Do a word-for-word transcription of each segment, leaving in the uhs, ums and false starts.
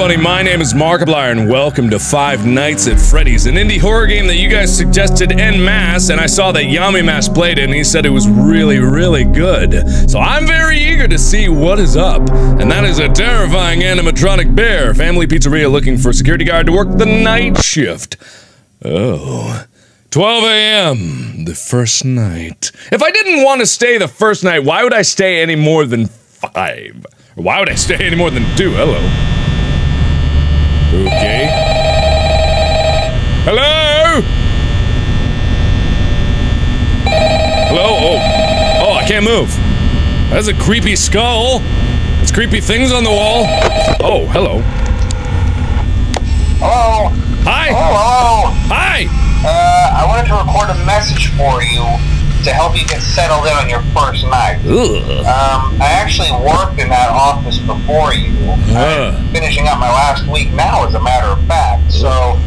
everybody, my name is Markiplier, and welcome to Five Nights at Freddy's, an indie horror game that you guys suggested en masse, and I saw that Yami Mask played it, and he said it was really, really good. So I'm very eager to see what is up, and that is a terrifying animatronic bear. Family pizzeria looking for a security guard to work the night shift. Oh. twelve A M The first night. If I didn't want to stay the first night, why would I stay any more than five? Or why would I stay any more than two? Hello. Okay. Hello? Hello? Oh. Oh, I can't move. That's a creepy skull. There's creepy things on the wall. Oh, hello. Hello. Hi. Hello. Hi. Uh, I wanted to record a message for you to help you get settled in on your first night. Ugh. Um, I actually worked in that office before you. Uh. I'm finishing up my last week now, as a matter of fact, so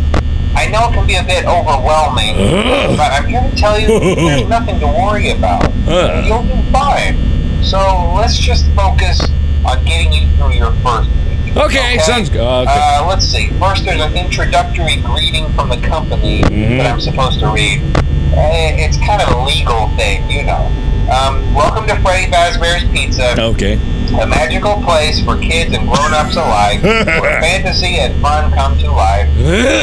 I know it can be a bit overwhelming, uh. but I'm here to tell you there's nothing to worry about. Uh. You'll be fine. So let's just focus on getting you through your first night. Okay, okay, sounds good. Uh, okay. uh, let's see. First, there's an introductory greeting from the company mm-hmm. that I'm supposed to read. Uh, it's kind of a legal thing, you know. Um, welcome to Freddy Fazbear's Pizza. Okay. A magical place for kids and grown-ups alike, where fantasy and fun come to life.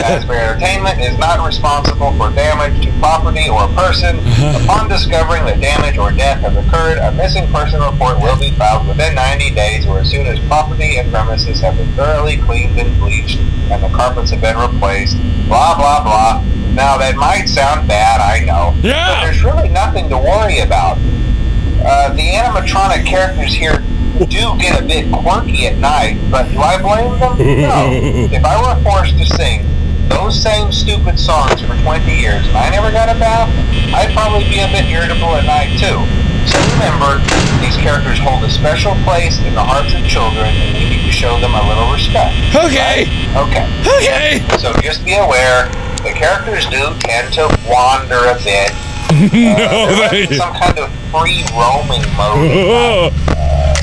Fazbear Entertainment is not responsible for damage to property or person. Upon discovering that damage or death has occurred, a missing person report will be filed within ninety days or as soon as property and premises have been thoroughly cleaned and bleached and the carpets have been replaced. Blah, blah, blah. Now, that might sound bad, I know, yeah. but there's really nothing to worry about. Uh, the animatronic characters here do get a bit quirky at night, but do I blame them? No. If I were forced to sing those same stupid songs for twenty years and I never got a bath, I'd probably be a bit irritable at night too. So remember, these characters hold a special place in the hearts of children and we need to show them a little respect. Okay. Right? Okay. Okay. So just be aware, the characters do tend to wander a bit. Uh, no, they... Some kind of free roaming mode.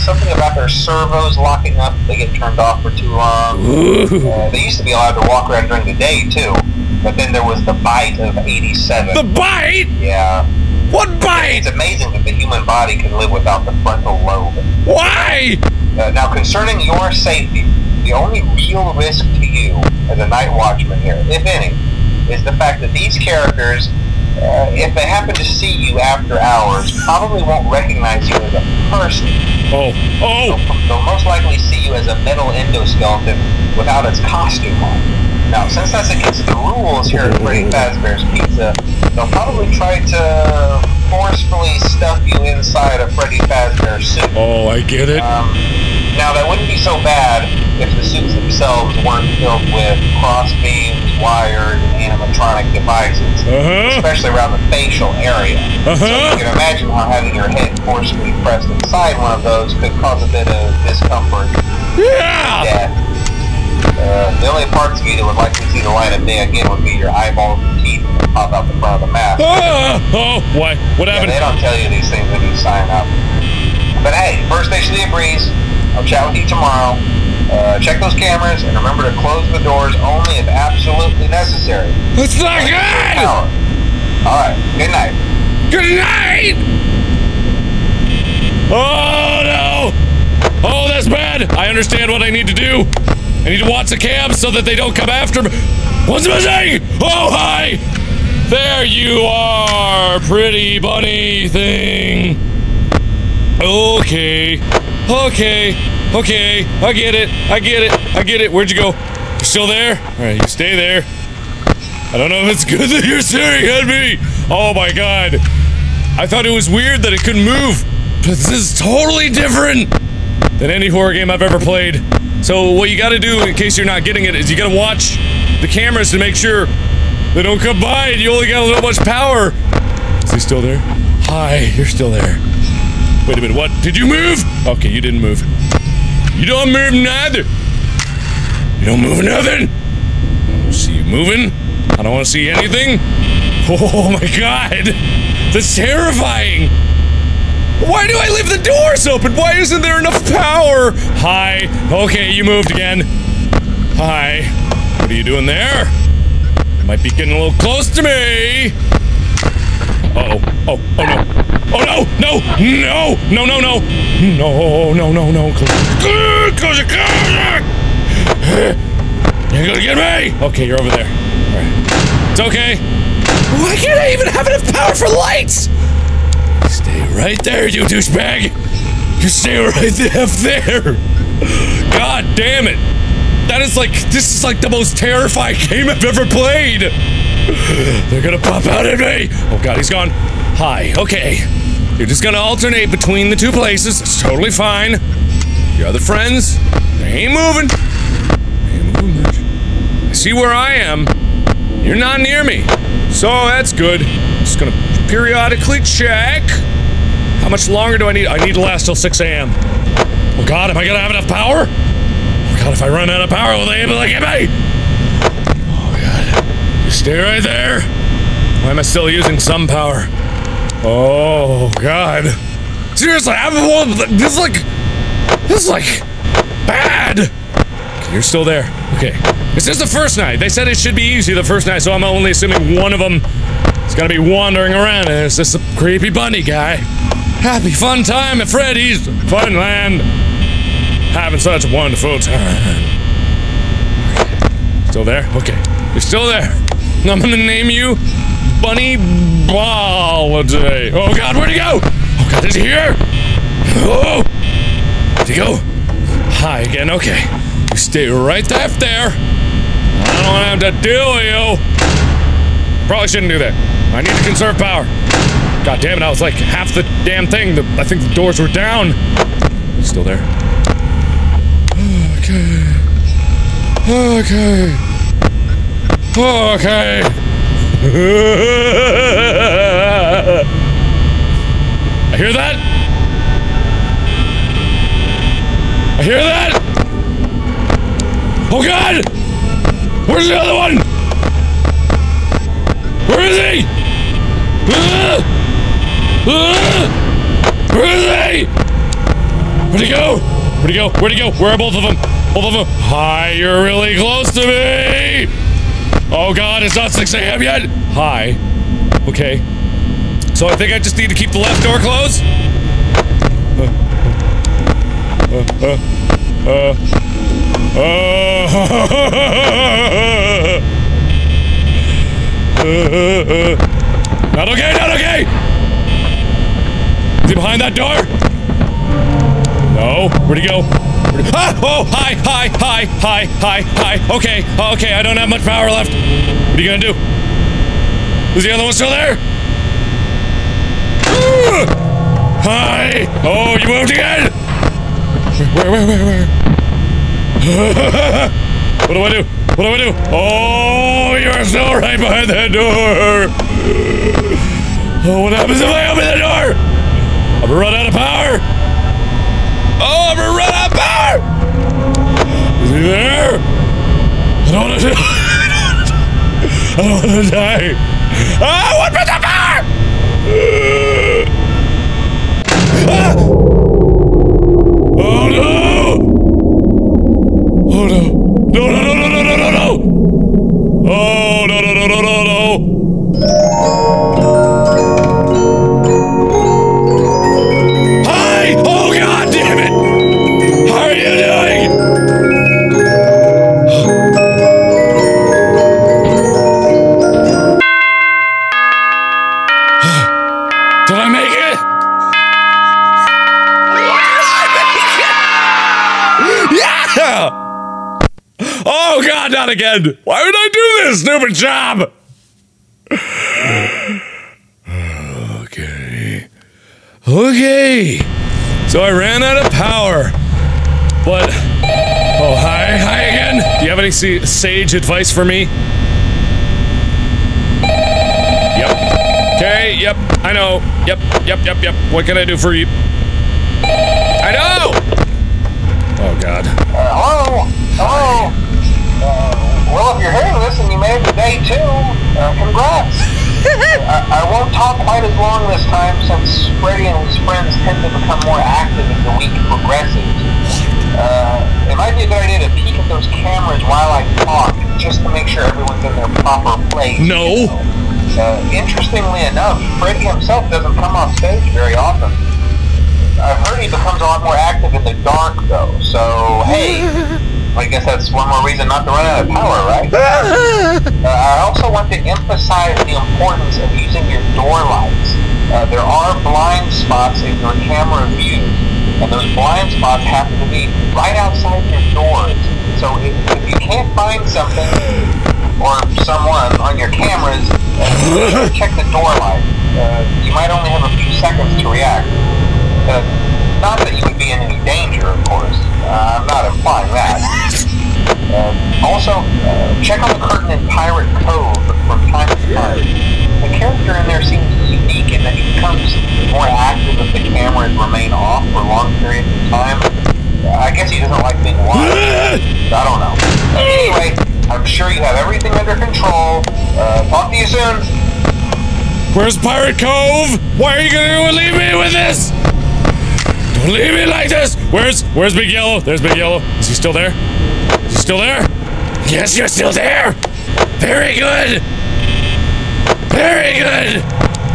Something about their servos locking up, they get turned off for too long. Uh, they used to be allowed to walk around during the day, too. But then there was the bite of eighty-seven. The bite? Yeah. What bite? It's amazing that the human body can live without the frontal lobe. Why? Uh, now, concerning your safety, the only real risk to you as a night watchman here, if any, is the fact that these characters, Uh, if they happen to see you after hours, probably won't recognize you as a person. Oh, oh! They'll, they'll most likely see you as a metal endoskeleton without its costume on. Now, since that's against the rules here at Freddy Fazbear's Pizza, they'll probably try to forcefully stuff you inside a Freddy Fazbear suit. Oh, I get it. Um, now, that wouldn't be so bad if the suits themselves weren't filled with cross beams, wires, and animatronic devices, uh-huh. especially around the facial area. Uh-huh. So you can imagine how having your head forcefully pressed inside one of those could cause a bit of discomfort. Yeah! Death. Uh, the only parts of you that would likely see the light of day again would be your eyeballs and teeth that pop out the front of the mask. Uh, oh, why? What happened? Yeah, they don't tell you these things when you sign up. But hey, first station of the breeze. I'll chat with you tomorrow. Uh, check those cameras and remember to close the doors only if absolutely necessary. It's not good! Alright, good night. Good night! Oh no! Oh, that's bad! I understand what I need to do. I need to watch the cams so that they don't come after me. What's missing? Oh, hi! There you are, pretty bunny thing. Okay. Okay. Okay, I get it, I get it, I get it. Where'd you go? You're still there? Alright, you stay there. I don't know if it's good that you're staring at me! Oh my god. I thought it was weird that it couldn't move, but this is totally different than any horror game I've ever played. So what you gotta do, in case you're not getting it, is you gotta watch the cameras to make sure they don't come by and you only got a little much power. Is he still there? Hi, you're still there. Wait a minute, what? Did you move? Okay, you didn't move. You don't move neither. You don't move nothing. I don't see you moving. I don't want to see anything. Oh my god. That's terrifying. Why do I leave the doors open? Why isn't there enough power? Hi. Okay, you moved again. Hi. What are you doing there? Might be getting a little close to me. Uh-oh. Oh, oh no. Oh no, no, no, no, no, no. No, no, no, no. Close, close it, close it. You're gonna get me. Okay, you're over there. All right. It's okay. Why can't I even have enough power for lights? Stay right there, you douchebag. You stay right the F there. God damn it. That is like, this is like the most terrifying game I've ever played. They're gonna pop out at me. Oh god, he's gone. Hi, okay. You're just gonna alternate between the two places. It's totally fine. Your other friends, they ain't moving. They ain't moving much. I see where I am. You're not near me. So that's good. I'm just gonna periodically check. How much longer do I need? I need to last till six A M Oh god, am I gonna have enough power? Oh god, if I run out of power, will they able to get me? Oh god. You stay right there. Why am I still using some power? Oh god. Seriously, I'm this is like this is like bad. Okay, you're still there. Okay. This is the first night. They said it should be easy the first night, so I'm only assuming one of them is gonna be wandering around, and there's this creepy bunny guy. Happy fun time at Freddy's Funland. Having such a wonderful time. Okay. Still there? Okay. You're still there. I'm gonna name you Bunny Ball today. Oh god, where'd he go? Oh god, is he here? Oh! Where'd he go? Hi again, okay. You stay right up there. I don't wanna have to deal with you. Probably shouldn't do that. I need to conserve power. God damn it, I was like half the damn thing. The, I think the doors were down. Still there. Okay. Okay. Okay. I hear that? I hear that? Oh god! Where's the other one? Where is he? Uh, uh, where is he? Where'd he go? Where'd he go? Where'd he go? Where are both of them? Both of them? Hi, you're really close to me! Oh god, it's not six A M yet! Hi. Okay. So I think I just need to keep the left door closed? Uh, uh, uh, uh, uh, uh, not okay, not okay! Is he behind that door? No. Where'd he go? Ah! Oh! Hi! Hi! Hi! Hi! Hi! Hi! Okay! Okay, I don't have much power left. What are you gonna do? Is the other one still there? Ooh. Hi! Oh, you moved again! Where, where, where, where? What do I do? What do I do? Oh, you're still right behind that door! Oh, what happens if I open the door? I'm gonna run out of power! Oh, I'm gonna run out of power! Is he there? I don't want to die. I don't want to die. I want to die. Ah! Oh no! Oh no! No no no no no no no! Oh no no no no no no! Hi! Oh god damn it! How are you doing? Oh god, not again! Why would I do this stupid job? Okay. Okay. So I ran out of power. But... Oh, hi. Hi again. Do you have any sage advice for me? Yep. Okay, yep. I know. Yep, yep, yep, yep. What can I do for you? I know! Oh god. Hello? Hello? Hi. Uh, well, if you're hearing this and you made it to day two, uh, congrats. I, I won't talk quite as long this time since Freddy and his friends tend to become more active as the week progresses. Uh, It might be a good idea to peek at those cameras while I talk, just to make sure everyone's in their proper place. No! Uh, interestingly enough, Freddy himself doesn't come off stage very often. I've heard he becomes a lot more active in the dark, though, so, hey, I guess that's one more reason not to run out of power, right? uh, I also want to emphasize the importance of using your door lights. Uh, there are blind spots in your camera view, and those blind spots happen to be right outside your doors. So if, if you can't find something or someone on your cameras, uh, check the door light. Uh, you might only have a few seconds to react. Uh, not that you would be in any danger, of course. Uh, I'm not implying that. Uh, also, uh, check on the curtain in Pirate Cove from time to time. The character in there seems unique in that he becomes more active if the cameras remain off for long periods of time. I guess he doesn't like being watched. I don't know. Uh, anyway, I'm sure you have everything under control. Uh, talk to you soon. Where's Pirate Cove? Why are you gonna leave me with this? Don't leave me like this. Where's Where's Big Yellow? There's Big Yellow. Is he still there? Is he still there? Yes, you're still there. Very good. Very good.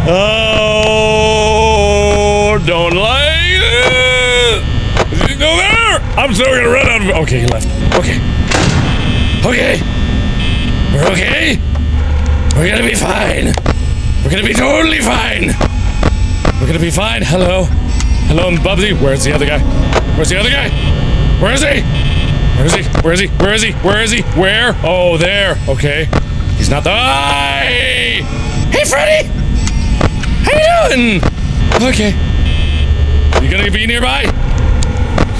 Oh, don't like it. Is he still there? I'm still gonna run out of. Okay, he left. Okay. Okay. We're okay. We're gonna be fine. We're gonna be totally fine. We're gonna be fine. Hello. Hello, I'm Bubsy. Where's the other guy? Where's the other guy? Where is he? Where is he? Where is he? Where is he? Where is he? Where? Oh, there. Okay. He's not the. Ah, hey! Hey, Freddy! How you doing? Okay. You gonna be nearby?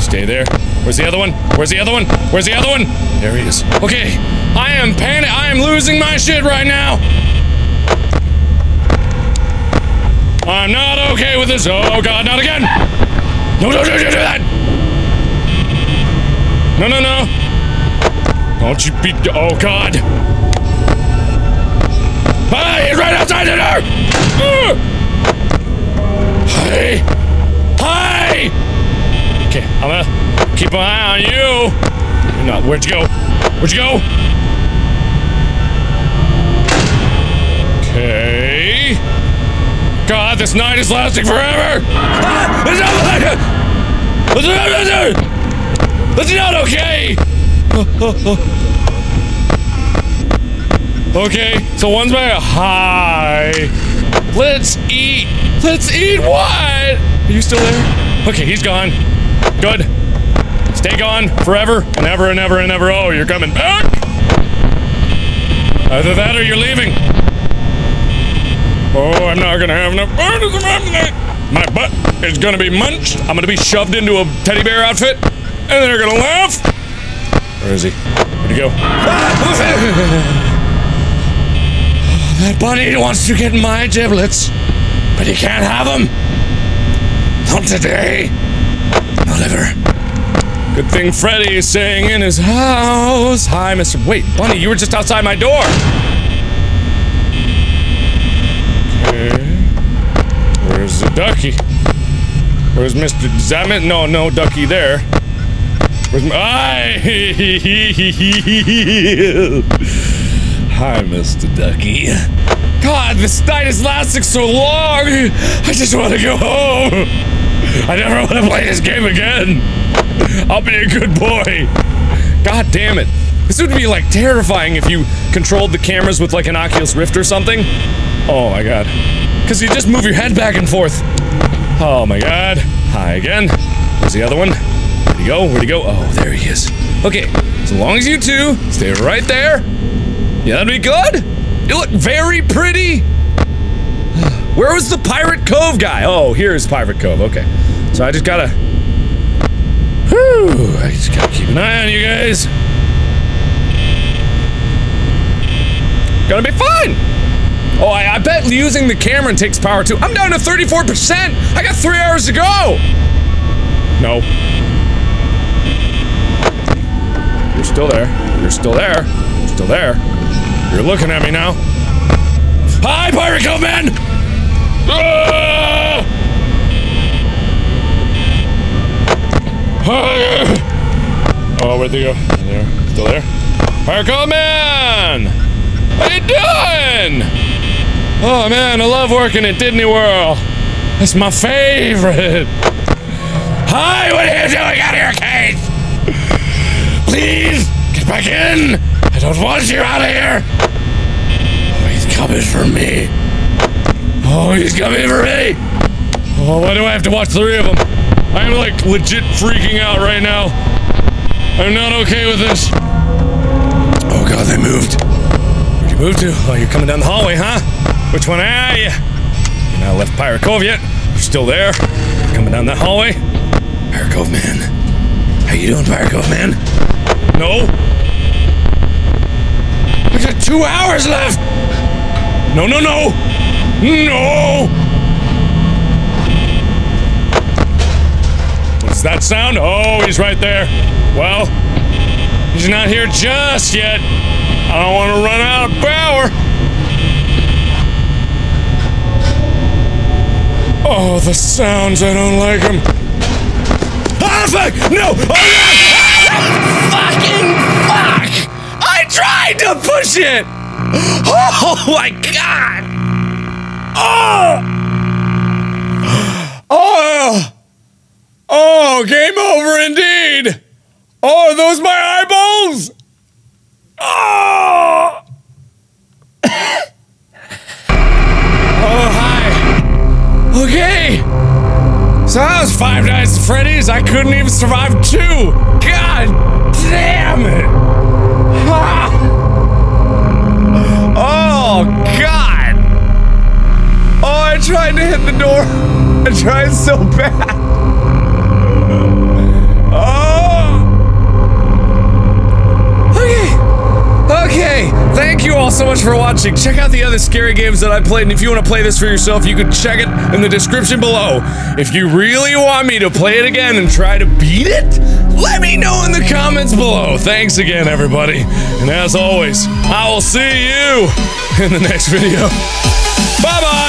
Stay there. Where's the other one? Where's the other one? Where's the other one? There he is. Okay. I am panic. I am losing my shit right now. I'm not okay with this. Oh god, not again! No, no, no, no, do that! No, no, no! Don't you be. Oh god! Hey, he's right outside the door! Hey! Hey! Okay, I'm gonna keep an eye on you. No, where'd you go? Where'd you go? Okay. God, this night is lasting forever! Ah, it's not like it! It's not okay! Okay, so one's by a high. Let's eat! Let's eat what? Are you still there? Okay, he's gone. Good. Stay gone forever and ever and ever and ever. Oh, you're coming back? Either that or you're leaving. Oh, I'm not gonna have enough burgers in my tonight. My butt is gonna be munched. I'm gonna be shoved into a teddy bear outfit, and they're gonna laugh. Where is he? Where'd he go? Ah, that bunny wants to get my giblets, but he can't have them. Not today. No liver. Good thing Freddy is staying in his house. Hi, Mister Wait, Bunny, you were just outside my door. Where's the ducky? Where's Mister Zammit? No, no ducky there. Where's my. Hi, Mister Ducky. God, this night is lasting so long. I just want to go home. I never want to play this game again. I'll be a good boy. God damn it. This would be like terrifying if you controlled the cameras with like an Oculus Rift or something. Oh my god. Because you just move your head back and forth. Oh my god. Hi again. Where's the other one? Where'd he go? Where'd he go? Oh, there he is. Okay, as long as you two stay right there. Yeah, that'd be good. You look very pretty. Where was the Pirate Cove guy? Oh, here's Pirate Cove. Okay. So I just gotta. Whew. I just gotta keep an eye on you guys. Gonna be fine. Oh, I, I bet using the camera takes power too. I'm down to thirty-four percent! I got three hours to go! No. You're still there. You're still there. You're still there. You're looking at me now. Hi, Pirate Cove Man! Ah! Ah! Oh, where'd they go? There. Still there? Pirate Cove Man! How you doing? Oh man, I love working at Disney World. It's my favorite. Hi, what are you doing out of your cage? Please, get back in. I don't want you out of here. Oh, he's coming for me. Oh, he's coming for me. Oh, why do I have to watch three of them? I'm like legit freaking out right now. I'm not okay with this. Oh god, they moved. Where'd you move to? Oh, you're coming down the hallway, huh? Which one are you? You're not left Pirate Cove yet. You're still there. Coming down that hallway. Pirate Cove Man. How you doing, Pirate Cove Man? No. I got two hours left. No, no, no. No. What's that sound? Oh, he's right there. Well, he's not here just yet. I don't want to run out of power. Oh, the sounds, I don't like them. Ah, fuck! No! Oh, yeah! Fucking fuck! I tried to push it! Oh, my God! Oh! Oh! Oh, game over indeed! Oh, are those my eyeballs? Oh! Oh, hi. Okay, so that was Five Nights at Freddy's. I couldn't even survive two. God damn it! Ah. Oh God! Oh, I tried to hit the door. I tried so bad. Okay, thank you all so much for watching. Check out the other scary games that I played, and if you want to play this for yourself, you can check it in the description below. If you really want me to play it again and try to beat it, let me know in the comments below. Thanks again, everybody. And as always, I will see you in the next video. Bye-bye!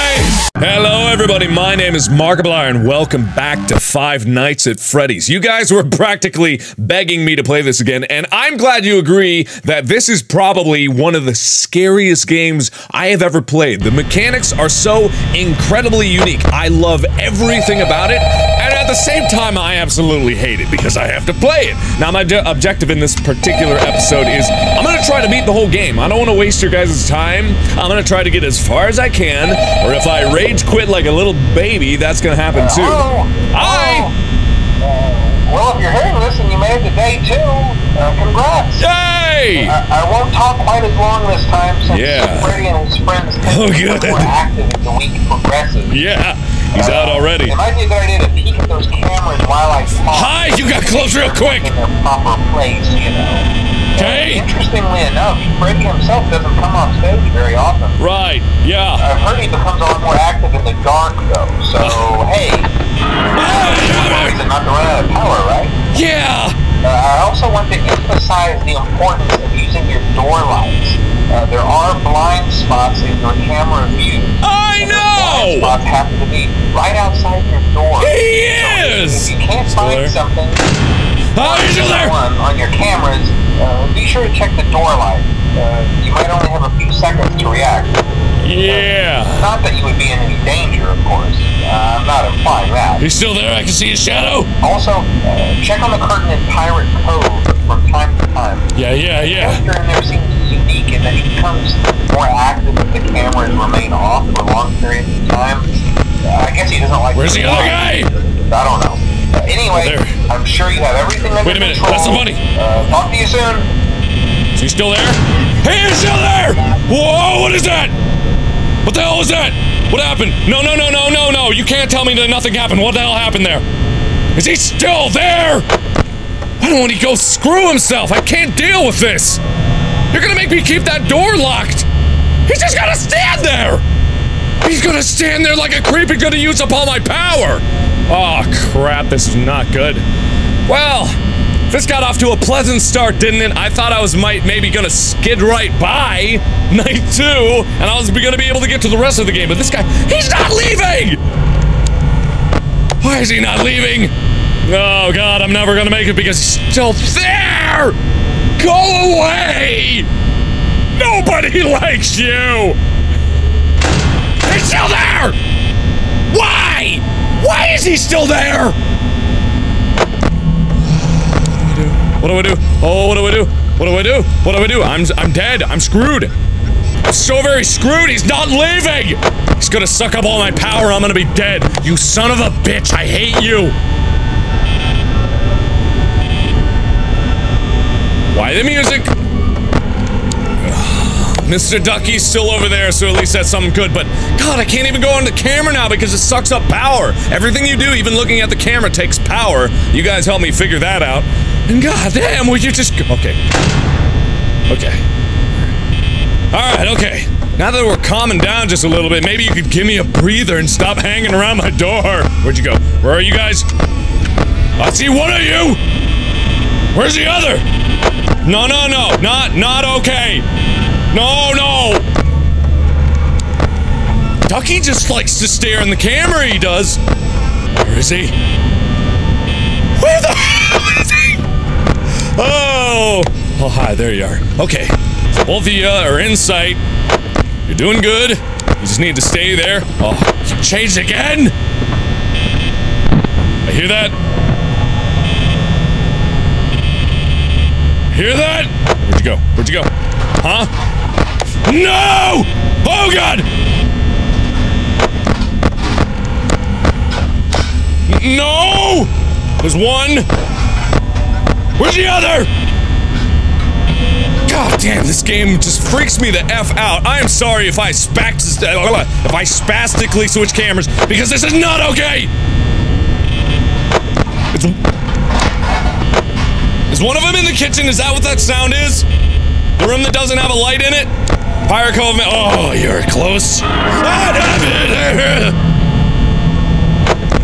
Hello everybody, my name is Markiplier and welcome back to Five Nights at Freddy's. You guys were practically begging me to play this again, and I'm glad you agree that this is probably one of the scariest games I have ever played. The mechanics are so incredibly unique. I love everything about it, and at the same time I absolutely hate it because I have to play it. Now my objective in this particular episode is I'm gonna try to beat the whole game. I don't want to waste your guys' time. I'm gonna try to get as far as I can, or if I rage quit like a little baby, that's gonna happen too. Oh, Hi! Uh, well, if you're hearing this and you made it to day two, uh, congrats! Yay! I, I won't talk quite as long this time since yeah. Freddy and his friends oh, good. Were active as the week progresses. Yeah, he's uh, out already. It might be a good idea to peek at those cameras while I talk. Hi! You got close real quick! In their proper place, you know. Okay. Interestingly enough, Freddy himself doesn't come on stage very often. Right, yeah. I've heard he becomes a lot more active in the dark, though, so, uh, hey. It's uh, not to run out of power, right? Yeah! Uh, I also want to emphasize the importance of using your door lights. Uh, there are blind spots in your camera view. I know! Blind spots happen to be right outside your door. He so is! If you can't find something oh, he's there. on your cameras, Uh, be sure to check the door light. Uh, you might only have a few seconds to react. Yeah. Uh, not that you would be in any danger, of course. Uh, I'm not implying that. He's still there. I can see his shadow. Also, uh, check on the curtain in Pirate Cove from time to time. Yeah, yeah, yeah. The character in there seems unique in that he becomes more active if the cameras remain off for long periods of time. Uh, I guess he doesn't like. Where's the other guy? I don't know. Uh, anyway, oh, I'm sure you have everything under control. Wait a minute, control. That's the money. Uh, talk to you soon. Is he still there? He is still there! Whoa, what is that? What the hell was that? What happened? No, no, no, no, no, no. You can't tell me that nothing happened. What the hell happened there? Is he still there? Why don't he go screw himself? I can't deal with this. You're gonna make me keep that door locked. He's just gonna stand there. He's gonna stand there like a creep and gonna use up all my power. Oh crap, this is not good. Well, this got off to a pleasant start, didn't it? I thought I was might maybe gonna skid right by night two, and I was gonna be able to get to the rest of the game, but this guy, he's not leaving! Why is he not leaving? Oh god, I'm never gonna make it because he's still there! Go away! Nobody likes you! He's still there! Why? Why is he still there? What do I do? Oh, what do I do? What do I do? What do I do? I'm I'm dead. I'm screwed. I'm so very screwed. He's not leaving. He's gonna suck up all my power. I'm gonna be dead. You son of a bitch. I hate you. Why the music? Mister Ducky's still over there, so at least that's something good, but god, I can't even go on the camera now because it sucks up power. Everything you do, even looking at the camera, takes power. You guys help me figure that out. And god damn, would you just... Okay. Okay. Alright, okay. Now that we're calming down just a little bit, maybe you could give me a breather and stop hanging around my door. Where'd you go? Where are you guys? I see one of you! Where's the other? No, no, no. Not, not okay. No, no! Ducky just likes to stare in the camera, he does! Where is he? Where the hell is he? Oh! Oh, hi, there you are. Okay. So both of you are in sight. You're doing good. You just need to stay there. Oh, you changed again? I hear that. Hear that? Where'd you go? Where'd you go? Huh? No! Oh god! No! There's one. Where's the other? God damn, this game just freaks me the F out. I am sorry if I spact- if I spastically switch cameras, because this is not okay! It's... Is one of them in the kitchen? Is that what that sound is? The room that doesn't have a light in it? Pirate Cove. Oh, you're close.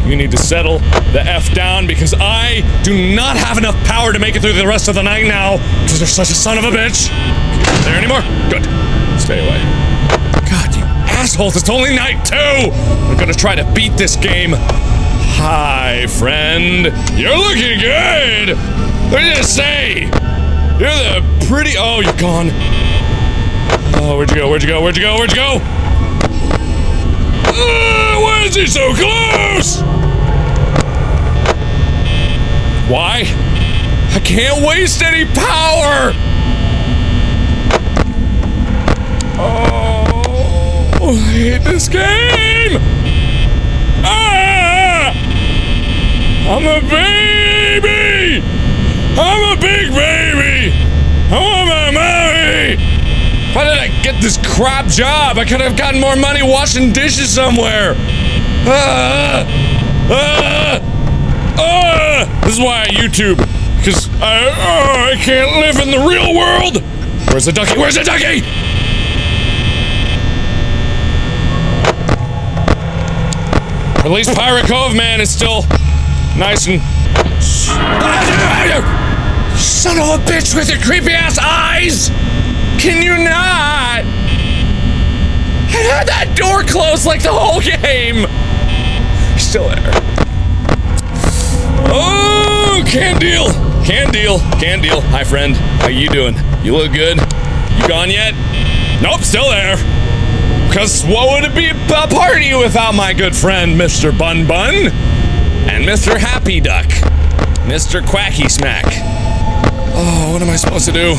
You need to settle the F down because I do not have enough power to make it through the rest of the night now because you're such a son of a bitch. You're not there anymore? Good. Stay away. God, you assholes. It's only night two. I'm gonna try to beat this game. Hi, friend. You're looking good. What did you say? You're the pretty. Oh, you're gone. Oh, where'd you go? Where'd you go? Where'd you go? Where'd you go? Uh, why is he so close? Why? I can't waste any power! Oh, I hate this game! Ah! I'm a baby! I'm a big baby! I want my mommy! Why did I get this crap job? I could have gotten more money washing dishes somewhere. Ah, ah, ah. This is why I YouTube, because I oh, I can't live in the real world. Where's the ducky? Where's the ducky? Or at least Pirate Cove, man, is still nice and. Son of a bitch with your creepy ass eyes! Can you not? I had that door closed like the whole game. You're still there. Oh, can deal. Can deal. Can deal. Hi, friend. How you doing? You look good. You gone yet? Nope, still there. Because what would it be a party without my good friend, Mister Bun Bun? And Mister Happy Duck. Mister Quacky Smack. Oh, what am I supposed to do?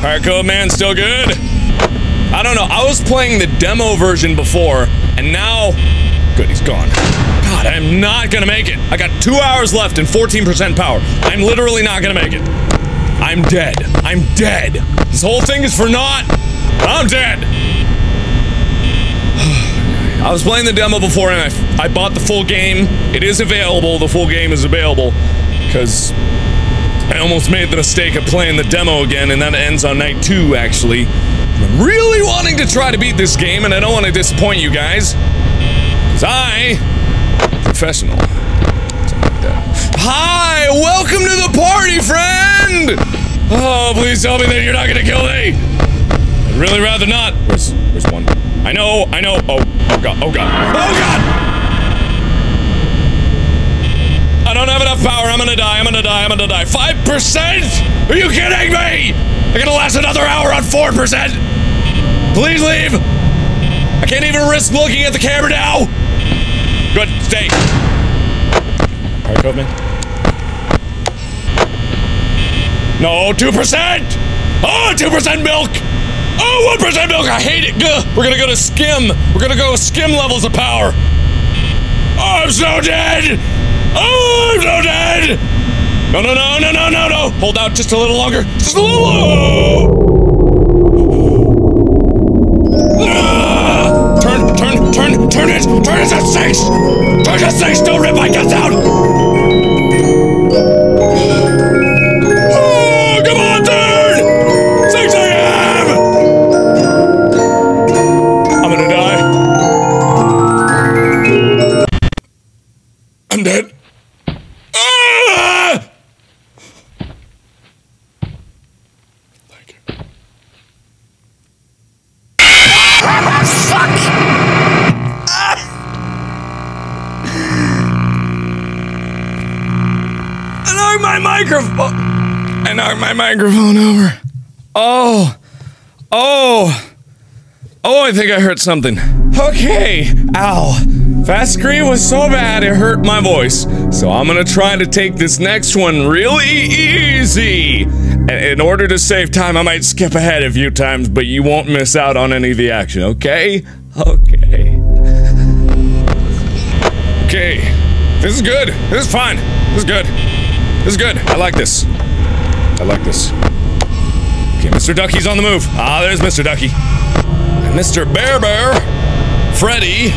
Pirate Cove, man, still good? I don't know, I was playing the demo version before, and now... Good, he's gone. God, I'm not gonna make it. I got two hours left and fourteen percent power. I'm literally not gonna make it. I'm dead. I'm dead. This whole thing is for naught. I'm dead. I was playing the demo before, and I, I bought the full game. It is available. The full game is available, because... I almost made the mistake of playing the demo again, and that ends on night two, actually. I'm really wanting to try to beat this game, and I don't want to disappoint you guys. Because I... Professional. Something like that. Hi! Welcome to the party, friend! Oh, please tell me that you're not gonna kill me! I'd really rather not. Where's... Where's one? I know, I know. Oh, oh god, oh god. Oh god! I don't have enough power. I'm gonna die. I'm gonna die. I'm gonna die. Five percent? Are you kidding me? I'm gonna last another hour on four percent. Please leave. I can't even risk looking at the camera now. Good. Stay. All right, Cove Man. No, two percent. Oh, two percent milk. Oh, one percent milk. I hate it. Gah. We're gonna go to skim. We're gonna go with skim levels of power. Oh, I'm so dead. Oh, I'm so dead! No, no, no, no, no, no, no! Hold out just a little longer. Just a little. Ah! Turn, turn, turn, turn it! Turn it at six! Turn it at six! Don't rip my guts out! Oh, come on, turn! six a m I'm gonna die. I'm dead. I knocked my microphone over. Oh. Oh. Oh, I think I hurt something. Okay. Ow. That scream was so bad it hurt my voice. So I'm gonna try to take this next one really easy. In order to save time, I might skip ahead a few times, but you won't miss out on any of the action, okay? Okay. Okay. This is good. This is fine. This is good. This is good. I like this. I like this. Okay, Mister Ducky's on the move. Ah, there's Mister Ducky. And Mister Bear Bear, Freddy,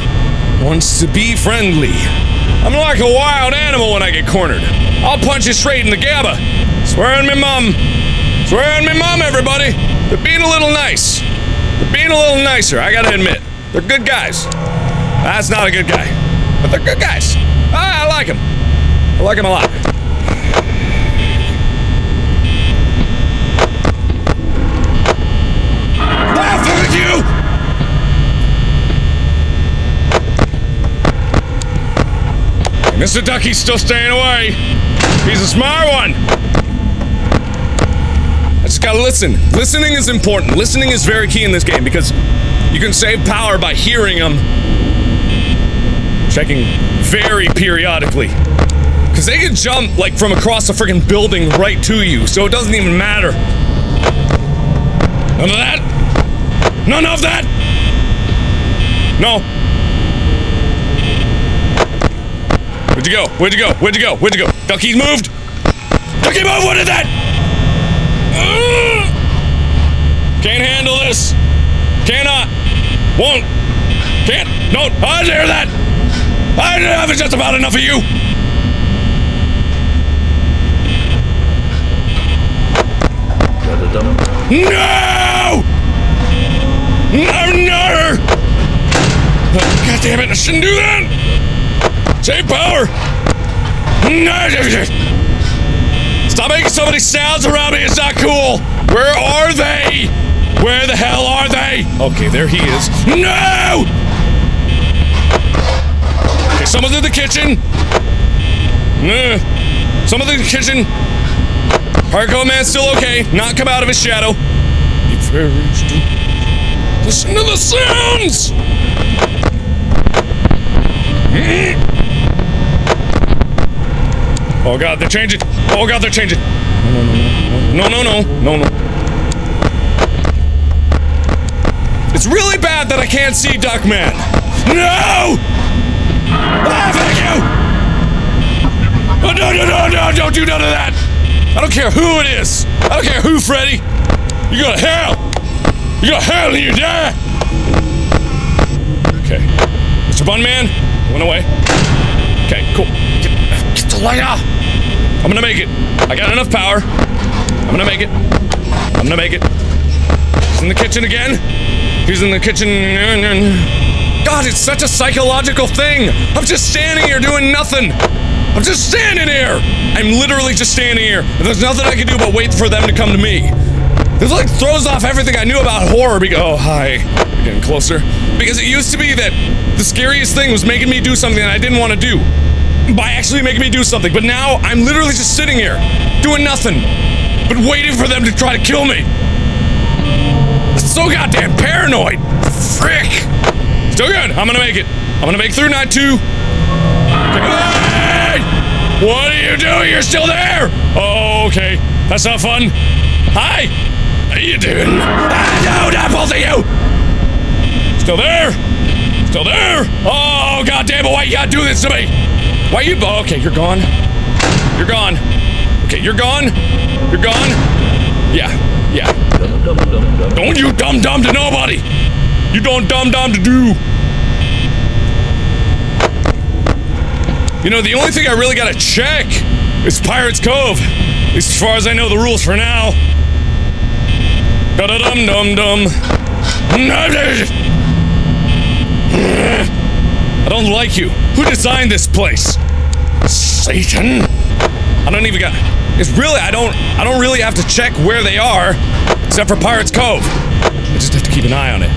wants to be friendly. I'm like a wild animal when I get cornered. I'll punch you straight in the gabba. Swear on me mum. Swear on me mum, everybody. They're being a little nice. They're being a little nicer, I gotta admit. They're good guys. That's not a good guy. But they're good guys. Ah, I like them. I like them a lot. Mister Ducky's still staying away. He's a smart one. I just gotta listen. Listening is important. Listening is very key in this game because you can save power by hearing them. Checking very periodically. Because they can jump, like, from across a freaking building right to you, so it doesn't even matter. None of that. None of that. No. Where'd you go? Where'd you go? Where'd you go? Where'd you go? Ducky's moved! Ducky moved! What is that? Uh, can't handle this. Cannot. Won't. Can't. Don't. I didn't hear that! I didn't have just about enough of you! No! No, no! Oh, God damn it, I shouldn't do that! Save power! Stop making so many sounds around me, it's not cool! Where are they? Where the hell are they? Okay, there he is. No! Okay, someone's in the kitchen. Someone's in the kitchen. Pirate Cove Man's still okay. Not come out of his shadow. Listen to the sounds! Oh god, they're changing! Oh god, they're changing! No, no, no, no, no, no, no. It's really bad that I can't see Duckman. No! Ah, thank you! Oh, no, no, no, no, don't do none of that! I don't care who it is! I don't care who, Freddy! You go to hell! You go to hell and you die! Okay. Mister Bunman, went away. Okay, cool. Get, get the light off! I'm gonna make it. I got enough power. I'm gonna make it. I'm gonna make it. He's in the kitchen again. He's in the kitchen. God, it's such a psychological thing. I'm just standing here doing nothing. I'm just standing here. I'm literally just standing here. There's nothing I can do but wait for them to come to me. This like throws off everything I knew about horror because- Oh, hi. We're getting closer. Because it used to be that the scariest thing was making me do something that I didn't want to do. by actually making me do something, but now I'm literally just sitting here, doing nothing, but waiting for them to try to kill me. So goddamn paranoid! Frick! Still good, I'm gonna make it. I'm gonna make through night two. Hey! What are you doing? You're still there! Oh, okay. That's not fun. Hi! How you doing? Ah, no, not both of you! Still there? Still there? Oh, goddamn it, why you gotta do this to me? Why you- oh, okay, you're gone. You're gone. Okay, you're gone. You're gone. Yeah, yeah. Don't you dumb-dumb to nobody! You don't dumb-dumb to do! You know, the only thing I really gotta check is Pirate's Cove. At least as far as I know the rules for now. Da-da-dum-dum-dum. I don't like you. Who designed this place? Satan? I don't even got... It's really... I don't... I don't really have to check where they are. Except for Pirate's Cove. I just have to keep an eye on it.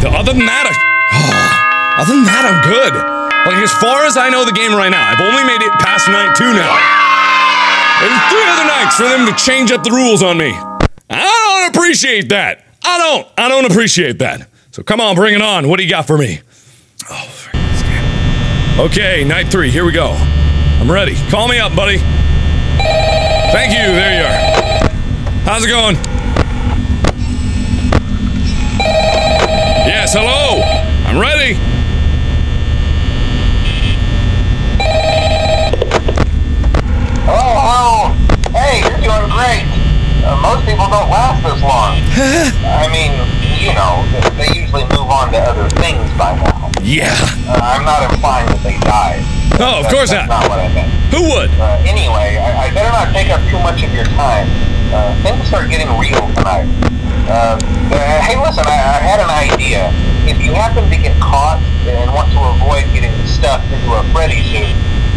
The other than that, I... Oh, other than that, I'm good. Like, as far as I know the game right now, I've only made it past night two now. There's three other nights for them to change up the rules on me. I don't appreciate that. I don't. I don't appreciate that. So come on, bring it on. What do you got for me? Oh, frick, this game. Okay, night three. Here we go. I'm ready. Call me up, buddy. Thank you. There you are. How's it going? Yes, hello! I'm ready! Hello, hello! Hey, you're doing great! Uh, most people don't last this long. I mean, you know, they usually move on to other things by now. Yeah. Uh, I'm not implying that they died. Oh, of course not. That's not what I meant. Who would? Uh, anyway, I, I better not take up too much of your time. Uh, things are getting real tonight. Uh, uh, hey, listen, I, I had an idea. If you happen to get caught and want to avoid getting stuffed into a Freddy suit,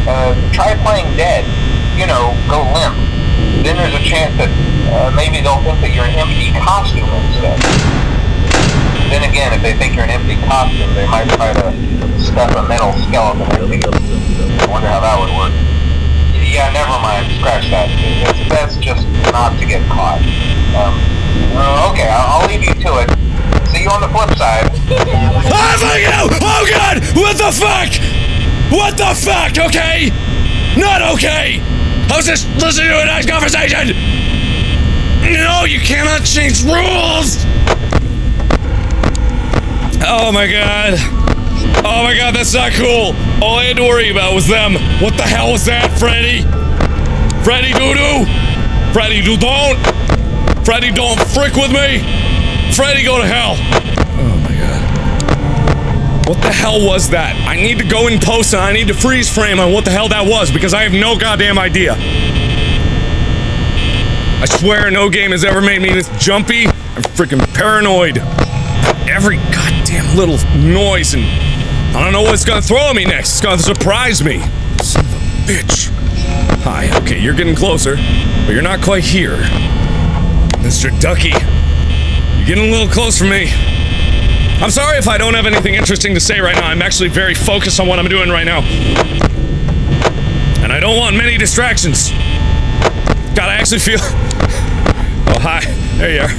uh, try playing dead. You know, go limp. Then there's a chance that uh, maybe they'll think that you're an empty costume instead. Then again, if they think you're an empty costume, they might try to stuff a metal skeleton in you. I wonder how that would work. Yeah, never mind. Scratch that. That's, that's just not to get caught. Um, uh, okay, I'll, I'll leave you to it. See you on the flip side. I fucking know! Oh god! What the fuck? What the fuck? Okay? Not okay! I was just listening to a nice conversation! No, you cannot change rules! Oh my god. Oh my god, that's not cool. All I had to worry about was them. What the hell was that, Freddy? Freddy doo-doo? Freddy do-don't? Freddy don't frick with me? Freddy go to hell. Oh my god. What the hell was that? I need to go in post and I need to freeze frame on what the hell that was because I have no goddamn idea. I swear no game has ever made me this jumpy. I'm freaking paranoid. Every goddamn little noise and... I don't know what's gonna throw at me next. It's gonna surprise me. Son of a bitch. Hi, okay, you're getting closer, but you're not quite here. Mister Ducky, you're getting a little close for me. I'm sorry if I don't have anything interesting to say right now. I'm actually very focused on what I'm doing right now. And I don't want many distractions. God, I actually feel... Oh, hi. There you are.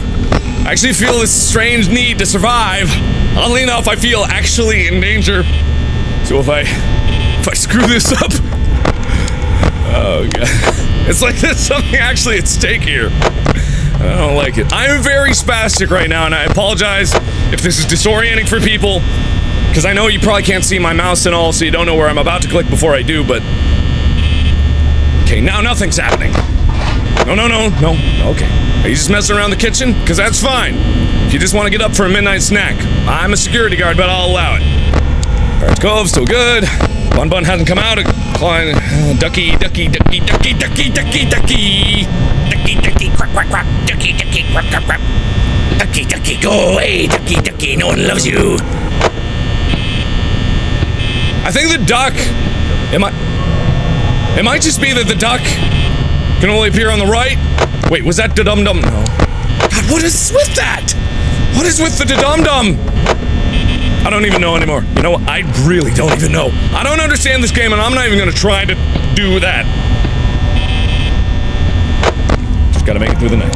I actually feel this strange need to survive. Oddly enough, I feel actually in danger. So if I, if I screw this up, oh god, it's like there's something actually at stake here. I don't like it. I'm very spastic right now, and I apologize if this is disorienting for people, because I know you probably can't see my mouse and all, so you don't know where I'm about to click before I do. But okay, now nothing's happening. No, no, no, no. Okay, are you just messing around the kitchen? Because that's fine. If you just want to get up for a midnight snack, I'm a security guard, but I'll allow it. Pirate's Cove, still good. Bun Bun hasn't come out. Klein, ducky, ducky, ducky, ducky, ducky, ducky, ducky, ducky, ducky, quack, quack, quack, ducky, ducky, quack, quack, quack, ducky, ducky, go away, ducky, ducky, no one loves you. I think the duck. It might. It might just be that the duck can only appear on the right. Wait, was that da-dum dum? No. God, what is with that? What is with the da-dum-dum? I don't even know anymore. You know what? I really don't even know. I don't understand this game, and I'm not even gonna try to do that. Just gotta make it through the night.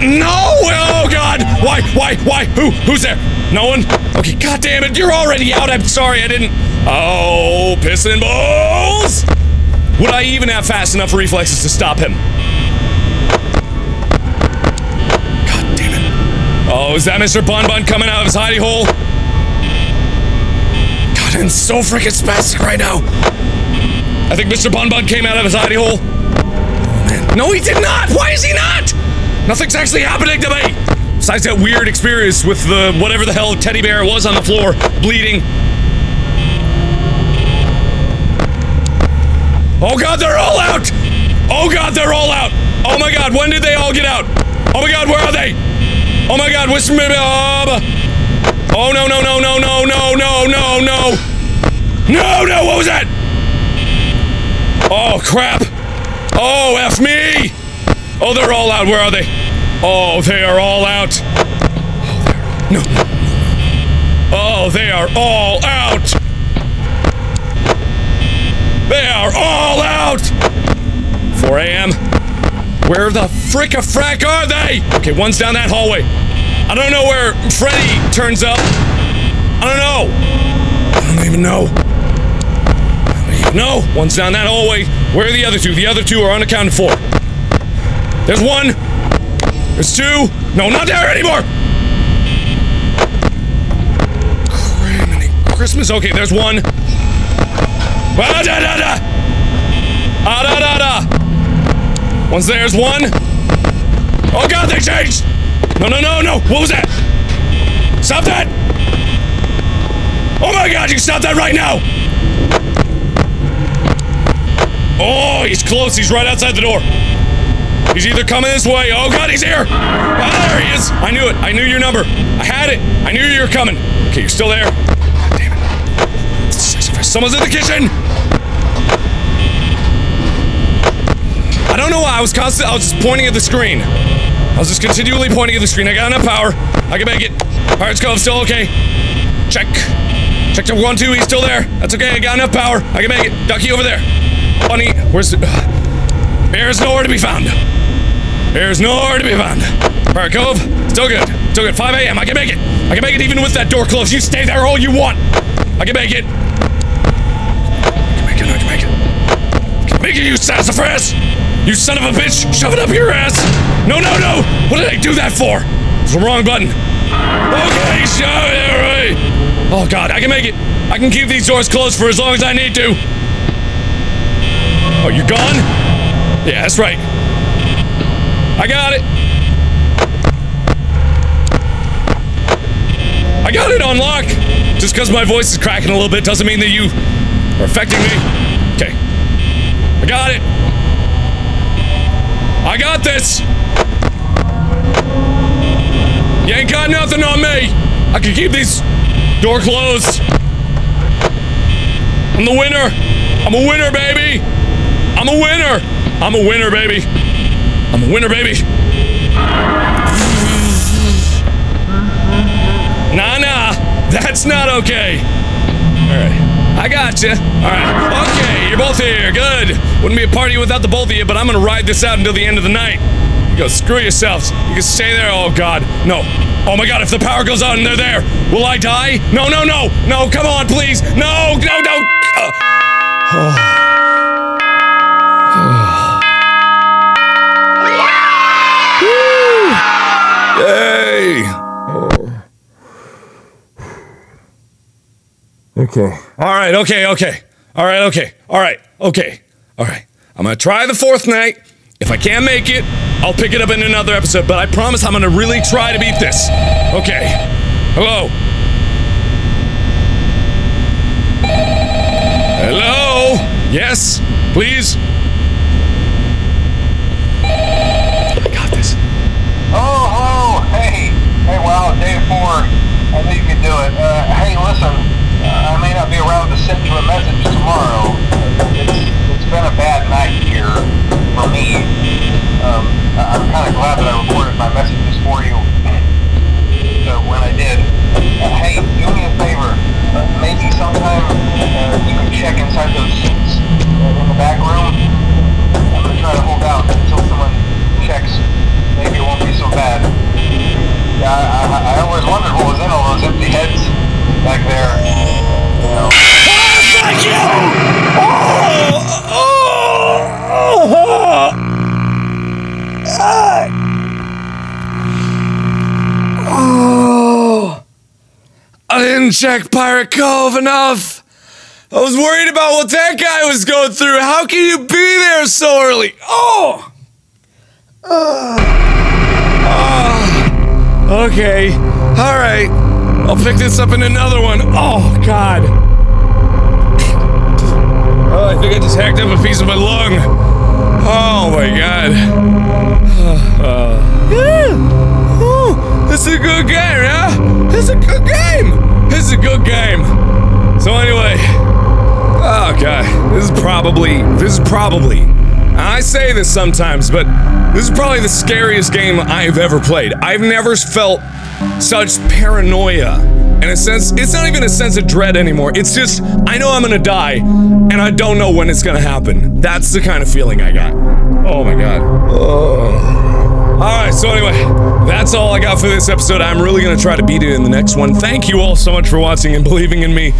No! Oh, God! Why? Why? Why? Who? Who's there? No one? Okay, God damn it! You're already out! I'm sorry, I didn't... Oh, pissing balls! Would I even have fast enough reflexes to stop him? God damn it. Oh, is that Mister Bun Bun coming out of his hidey hole? God, I'm so freaking spastic right now. I think Mister Bun Bun came out of his hidey hole. Oh, man. No, he did not! Why is he not? Nothing's actually happening to me! Besides that weird experience with the whatever the hell teddy bear was on the floor, bleeding. Oh God, they're all out! Oh God, they're all out! Oh my God, when did they all get out? Oh my God, where are they? Oh my God, what's... Oh no, no, no, no, no, no, no, no, no! No, no, what was that? Oh, crap! Oh, F me! Oh, they're all out, where are they? Oh, they are all out! Oh, they're all out. No. Oh, they are all out! They are all out! four A M Where the frick-a-frack are they? Okay, one's down that hallway. I don't know where Freddy turns up. I don't know. I don't even know. I don't even know. One's down that hallway. Where are the other two? The other two are unaccounted for. There's one. There's two. No, not there anymore! Criminy Christmas. Okay, there's one. Ah, da, da, da. Ah, da, da, da. Once there's one. Oh God, they changed! No, no, no, no! What was that? Stop that! Oh my God, you stop that right now! Oh, he's close. He's right outside the door. He's either coming this way. Oh God, he's here! Ah, there he is! I knew it. I knew your number. I had it. I knew you were coming. Okay, you're still there. God damn it. Someone's in the kitchen! I don't know why I was constantly- I was just pointing at the screen. I was just continually pointing at the screen. I got enough power. I can make it. Pirate's Cove, still okay. Check. Check to one, two, he's still there. That's okay, I got enough power. I can make it. Ducky over there. Bunny, where's the- uh, Bear's nowhere to be found. Bear's nowhere to be found. Pirate Cove, still good. Still good. five A M, I can make it. I can make it even with that door closed. You stay there all you want. I can make it. Make it, you sassafras! You son of a bitch! Shove it up your ass! No, no, no! What did I do that for? It's the wrong button. Okay, shove it away! Oh God, I can make it. I can keep these doors closed for as long as I need to. Oh, you're gone? Yeah, that's right. I got it. I got it on lock. Just because my voice is cracking a little bit doesn't mean that you are affecting me. Okay. I got it! I got this! You ain't got nothing on me! I can keep these door closed! I'm the winner! I'm a winner, baby! I'm a winner! I'm a winner, baby! I'm a winner, baby! Nah, nah! That's not okay! Alright. I gotcha. Alright. Okay, you're both here. Good. Wouldn't be a party without the both of you, but I'm gonna ride this out until the end of the night. You go screw yourselves. You can stay there. Oh God. No. Oh my God, if the power goes out and they're there, will I die? No, no, no. No, come on, please. No, no, no. Uh. Oh. Okay. Alright, okay, okay. Alright, okay. Alright, okay. Alright. I'm gonna try the fourth night. If I can't make it, I'll pick it up in another episode, but I promise I'm gonna really try to beat this. Okay. Hello. Hello? Yes? Please? I got this. Oh, hello! Hey! Hey, wow, day four. I knew you could do it. Uh, hey, listen. I may not be around to send you a message tomorrow. It's, it's been a bad night here for me. Um, I'm kind of glad that I recorded my messages for you. So when I did, Hey! Oh! I didn't check Pirate Cove enough! I was worried about what that guy was going through! How can you be there so early? Oh! Ugh. Oh! Okay. Alright. I'll pick this up in another one. Oh, God. Oh, I think I just hacked up a piece of my lung. Oh, my God. Uh, yeah. Ooh, this is a good game, huh? This is a good game. This is a good game. So, anyway. Oh, God. This is probably, this is probably, I say this sometimes, but this is probably the scariest game I've ever played. I've never felt such paranoia. In a sense, it's not even a sense of dread anymore. It's just, I know I'm gonna die, and I don't know when it's gonna happen. That's the kind of feeling I got. Oh my God. Ugh. Alright, so anyway, that's all I got for this episode. I'm really gonna try to beat it in the next one. Thank you all so much for watching and believing in me.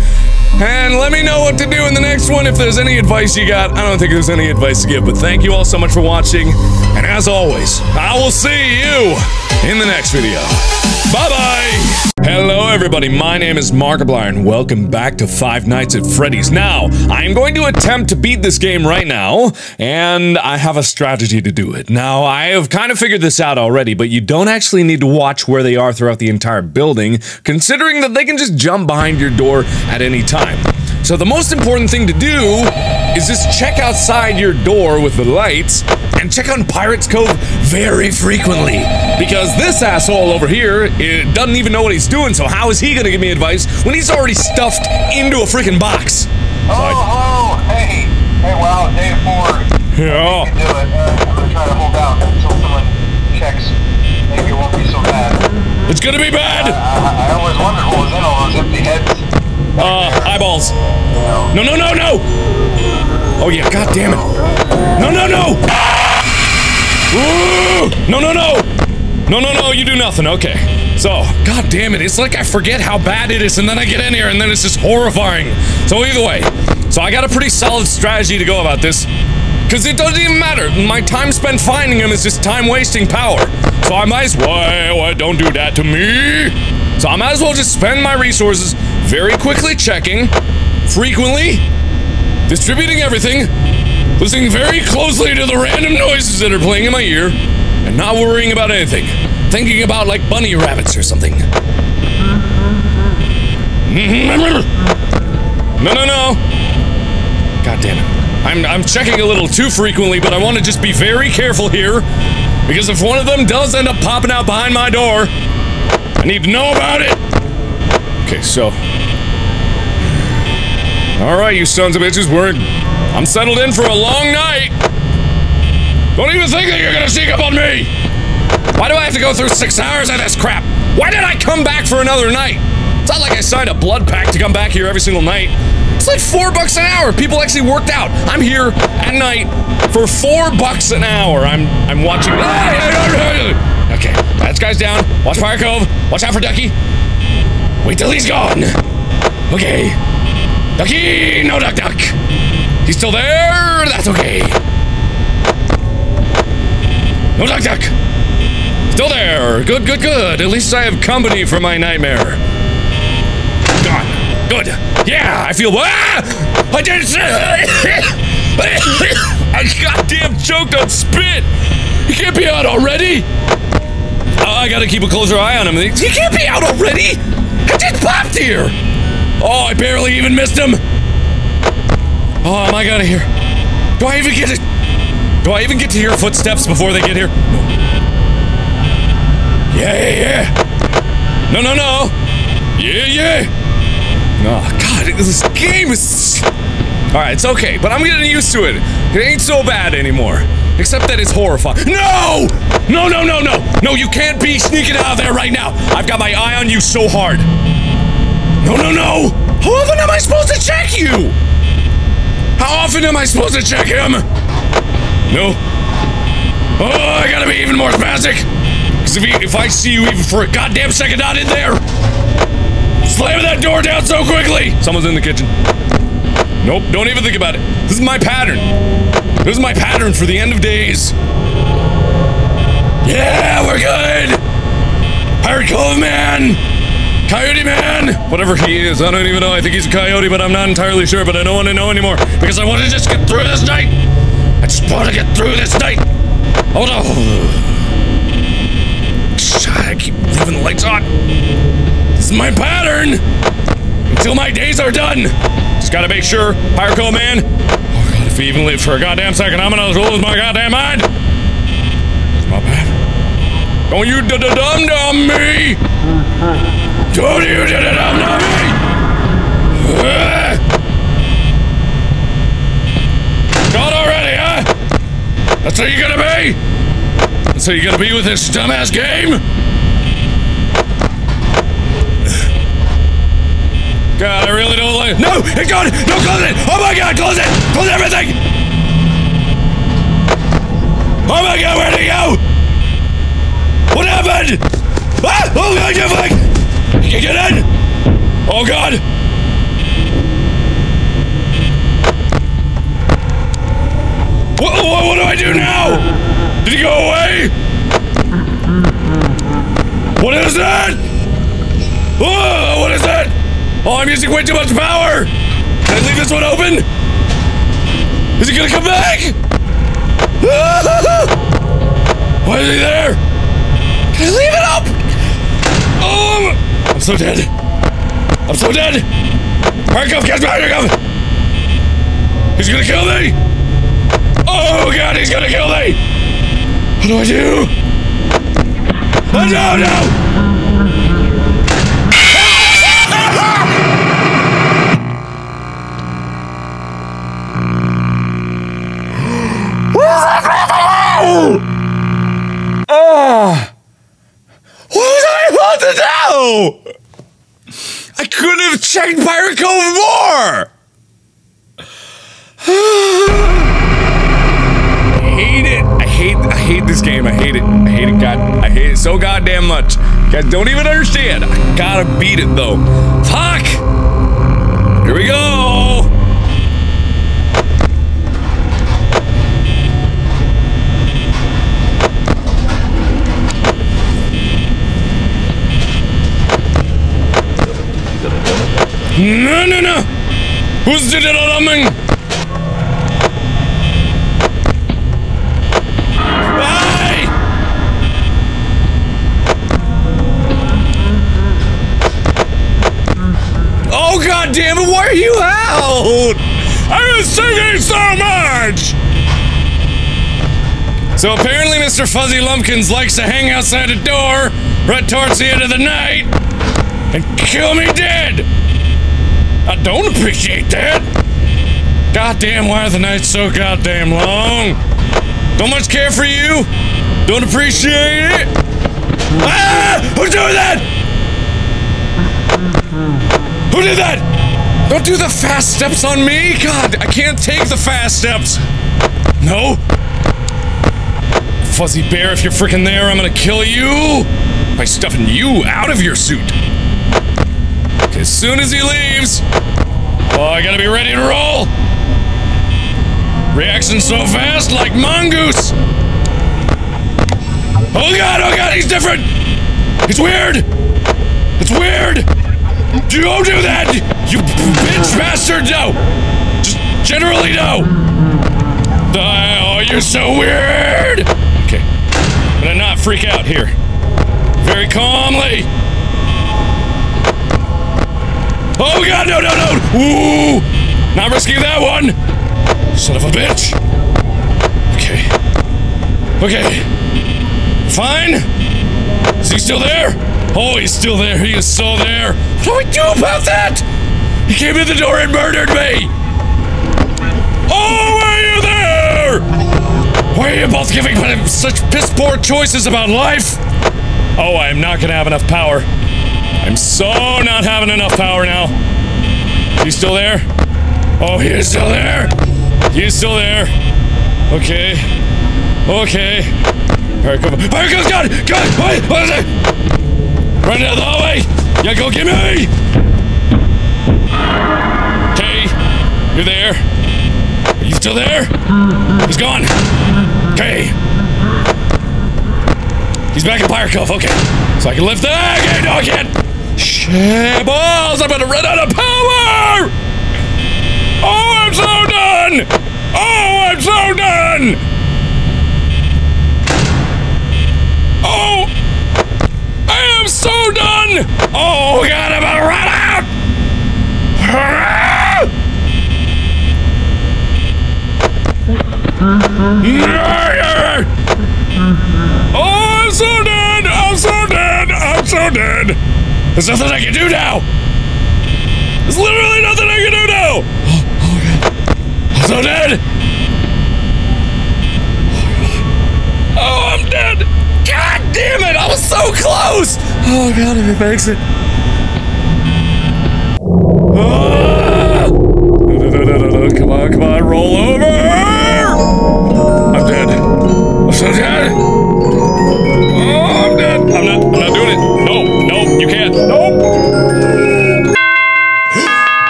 And let me know what to do in the next one if there's any advice you got. I don't think there's any advice to give, but thank you all so much for watching. And as always, I will see you in the next video. Bye-bye! Hello everybody, my name is Markiplier and welcome back to Five Nights at Freddy's. Now, I'm going to attempt to beat this game right now, and I have a strategy to do it. Now, I have kind of figured this out already, but you don't actually need to watch where they are throughout the entire building, considering that they can just jump behind your door at any time. So the most important thing to do is just check outside your door with the lights, and check on Pirate's Cove very frequently, because this asshole over here it doesn't even know what he's doing, so how is he gonna give me advice when he's already stuffed into a freaking box? Oh, so hello, hey, hey, wow, day four. Yeah. You can do it. Uh, I'm gonna try to hold out until someone checks. Maybe it won't be so bad. It's gonna be bad! Uh, I, I always wondered what was in all those empty heads. Uh, eyeballs. No, no, no, no! Oh yeah, god damn it. No, no, no! Ah! Ooh! No, no, no! No, no, no, you do nothing, okay. So, god damn it, it's like I forget how bad it is, and then I get in here, and then it's just horrifying. So either way, so I got a pretty solid strategy to go about this, because it doesn't even matter. My time spent finding him is just time-wasting power. So I might as well, why don't do that to me? So I might as well just spend my resources very quickly checking, frequently, distributing everything, listening very closely to the random noises that are playing in my ear, and not worrying about anything. Thinking about, like, bunny rabbits or something. No, no, no! God damn it. I'm, I'm checking a little too frequently, but I want to just be very careful here, because if one of them does end up popping out behind my door, I need to know about it! Okay, so... Alright, you sons of bitches, we're... I'm settled in for a long night! Don't even think that you're gonna sneak up on me! Why do I have to go through six hours of this crap? Why did I come back for another night? It's not like I signed a blood pack to come back here every single night. It's like four bucks an hour! People actually worked out! I'm here at night for four bucks an hour. I'm... I'm watching... Okay, that guy's down. Watch Pirate Cove. Watch out for Ducky. Wait till he's gone! Okay. Ducky! No, Duck, Duck! He's still there? That's okay. No, Duck, Duck! Still there! Good, good, good! At least I have company for my nightmare. Gone. Good. Yeah, I feel- Ah! I did- I goddamn choked on spit! He can't be out already! Oh, I gotta keep a closer eye on him. He can't be out already! I just popped here! Oh, I barely even missed him! Oh, am I gonna hear? Do I even get to- Do I even get to hear footsteps before they get here? No. Yeah, yeah, yeah! No, no, no! Yeah, yeah! Oh, God, this game is- Alright, it's okay, but I'm getting used to it. It ain't so bad anymore. Except that it's horrifying. No! No, no, no, no! No, you can't be sneaking out of there right now! I've got my eye on you so hard. No, no, no! How often am I supposed to check you? How often am I supposed to check him? No. Oh, I gotta be even more spastic! Because if, if I see you even for a goddamn second out in there... Slamming that door down so quickly! Someone's in the kitchen. Nope, don't even think about it. This is my pattern. This is my pattern for the end of days. Yeah, we're good! Pirate Cove man! Coyote man! Whatever he is, I don't even know. I think he's a coyote, but I'm not entirely sure, but I don't want to know anymore because I want to just get through this night! I just want to get through this night! Oh no! I keep leaving the lights on! This is my pattern! Until my days are done! Just gotta make sure, Pirate Cove man! Oh god, if we even live for a goddamn second, I'm gonna lose my goddamn mind! Don't you da-da-dum-dum me! Don't you da-da-dum-dum me! God already, huh? That's how you're gonna be? That's how you're gonna be with this dumbass game? God, I really don't like— No! It got it! No, close it! Oh my god, close it! Close everything! Oh my god, where'd it go? What happened? Ah! Oh god, you fuck! You get in! Oh god! What, what, what do I do now? Did he go away? What is that? Oh, what is that? Oh, I'm using way too much power! Can I leave this one open? Is he gonna come back? Why is he there? Leave it up! Um, I'm so dead. I'm so dead! Pirate Cove, catch me! Pirate Cove! He's gonna kill me! Oh god, he's gonna kill me! What do I do? Oh no, no! Ah! What the hell? I couldn't have checked Pirate Cove more! I hate it. I hate I hate this game. I hate it. I hate it, god. I hate it so goddamn much. You guys don't even understand. I gotta beat it though. Fuck! Here we go! No, no, no! Who's did it on me? Hey! Oh god damn it, why are you out? I was singing so much! So apparently Mister Fuzzy Lumpkins likes to hang outside a door right towards the end of the night and kill me dead! I don't appreciate that! Goddamn, why are the nights so goddamn long? Don't much care for you! Don't appreciate it! Ah! Who's doing that? Who did that? Don't do the fast steps on me! God, I can't take the fast steps! No! Fuzzy Bear, if you're freaking there, I'm gonna kill you! By stuffing you out of your suit! As soon as he leaves, oh, I gotta be ready to roll. Reaction so fast, like mongoose. Oh god, oh god, he's different. It's weird. It's weird. Don't do that, you bitch bastard. No, just generally no. Oh, you're so weird. Okay, I'm gonna not freak out here. Very calmly. Oh god, no, no, no! Ooh! Not risking that one! Son of a bitch! Okay. Okay. Fine! Is he still there? Oh, he's still there. He is so there. What do we do about that? He came in the door and murdered me! Oh, are you there? Why are you both giving such piss poor choices about life? Oh, I am not gonna have enough power. I'm so not having enough power now. He's still there? Oh, he is still there! He's still there. Okay. Okay. Pirate Cove. Pirate Cove's gone! God! What? What is it? Run down the hallway! Yeah, go get me! Okay. You're there. Are you still there? He's gone. Okay. He's back in Pirate Cove, okay. So I can lift that. Okay, no, I can't. Shit, balls, I'm about to run out of power! Oh, I'm so done! Oh, I'm so done! Oh! I am so done! Oh, God, I'm about to run out! Oh, I'm so dead! I'm so dead! I'm so dead! There's nothing I can do now! There's literally nothing I can do now! Oh, oh God. I'm so dead! Oh, I'm dead! God damn it! I was so close! Oh, God, if it makes it. Ah! No, no, no, no, no, no. Come on, come on, roll over! I'm dead. I'm so dead! Oh, I'm dead! I'm not, I'm not doing it. No, no, you can't. Nope!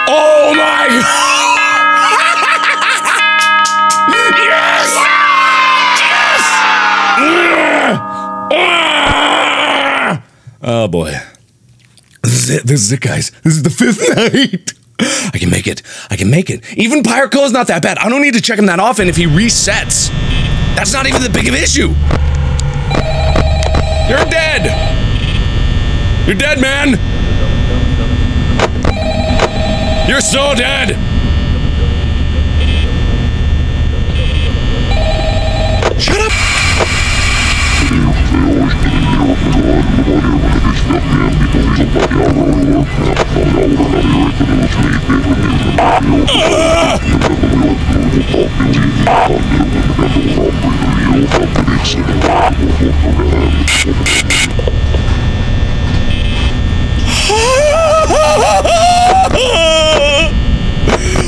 Oh my God! Yes! Yes! Oh boy. This is it. This is it, guys. This is the fifth night. I can make it. I can make it. Even Pirate Cove's not that bad. I don't need to check him that often if he resets. That's not even the big of an issue. You're dead. You're dead, man. You're so dead. Shut up.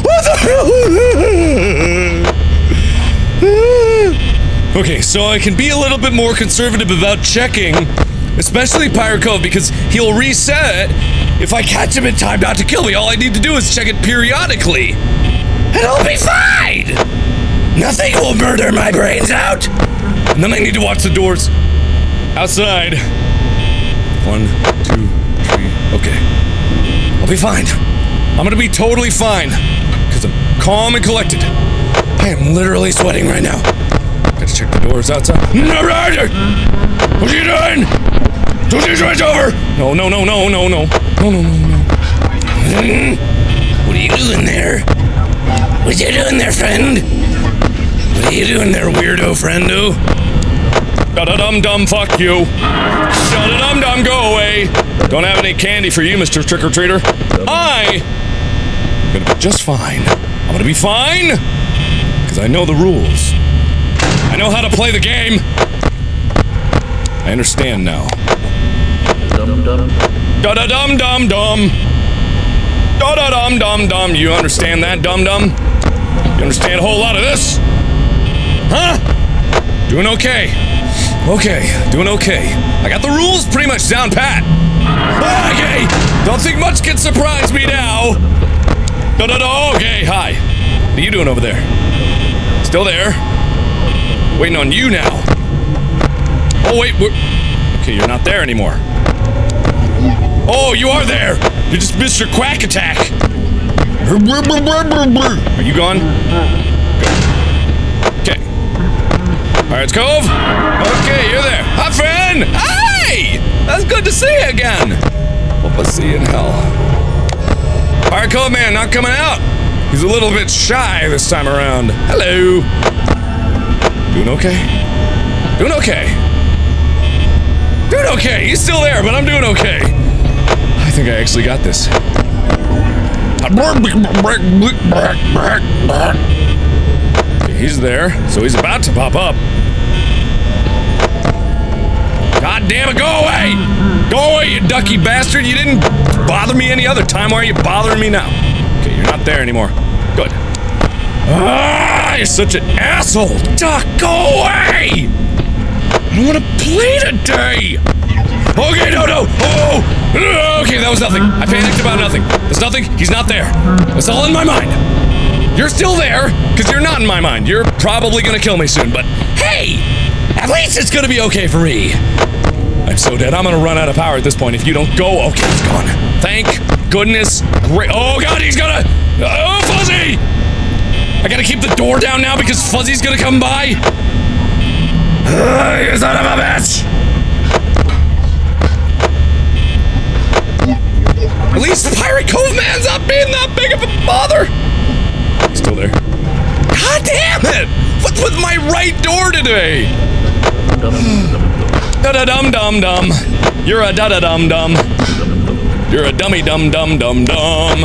What the hell? Okay, so I can be a little bit more conservative about checking, especially Pirate Cove, because he'll reset if I catch him in time not to kill me. All I need to do is check it periodically. And I'll be fine! Nothing will murder my brains out! And then I need to watch the doors outside. One, two, three, okay. I'll be fine. I'm gonna be totally fine, because I'm calm and collected. I am literally sweating right now. Gotta check the doors outside. No, Roger! What are you doing? Don't you switch over! No, no, no, no, no, no. No, no, no, no. What are you doing there? What you doing there, friend? What are you doing there, weirdo friendo? Da-da-dum-dum, fuck you. Da-da-dum-dum, go away. Don't have any candy for you, Mister Trick-or-Treater. I am gonna be just fine. I'm gonna be fine, because I know the rules. I know how to play the game. I understand now. Da-da-dum-dum-dum. Da-da-dum-dum-dum. You understand that, dum-dum? You understand a whole lot of this? Huh? Doing okay. Okay, doing okay. I got the rules pretty much down pat. Okay, don't think much can surprise me now. No, no, no, okay, hi. What are you doing over there? Still there. Waiting on you now. Oh, wait, we're... Okay, you're not there anymore. Oh, you are there! You just missed your quack attack! Are you gone? Okay. Pirates Cove? Okay, you're there. Hi, friend! Hey! That's good to see you again! Hope I see you in hell. Pirate Cove man, not coming out! He's a little bit shy this time around. Hello! Doing okay? Doing okay. Doing okay! He's still there, but I'm doing okay. I think I actually got this. Okay, he's there, so he's about to pop up. God damn it, go away! Go away, you ducky bastard! You didn't bother me any other time. Why are you bothering me now? Okay, you're not there anymore. Good. Ah, you're such an asshole! Duck, go away! I don't want to play today! Okay, no, no! Oh! Okay, that was nothing. I panicked about nothing. There's nothing. He's not there. It's all in my mind. You're still there, because you're not in my mind. You're probably gonna kill me soon, but hey! At least it's gonna be okay for me. I'm so dead. I'm gonna run out of power at this point if you don't go. Okay, he's gone. Thank goodness. Oh god, he's gonna. Oh, Fuzzy! I gotta keep the door down now because Fuzzy's gonna come by. Uh, you son of a bitch! At least Pirate Cove Man's not being that big of a bother. He's still there. God damn it! What's with my right door today? Da da dum dum dum. You're a da da dum dum. You're a dummy dum dum dum dum.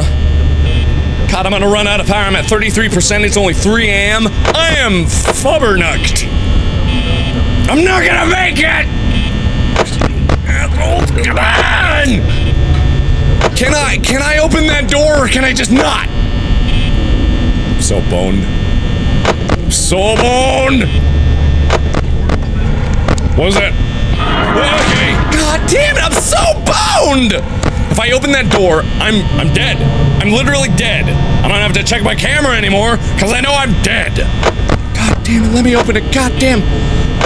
God, I'm gonna run out of power. I'm at thirty-three percent. It's only three A M I am fubbernucked. I'm not gonna make it! Oh, come on! Can I, can I open that door or can I just not? I'm so boned. I'm so boned! What was that? Okay. God damn it, I'm so boned! If I open that door, I'm, I'm dead. I'm literally dead. I don't have to check my camera anymore, because I know I'm dead. God damn it, let me open it. God damn.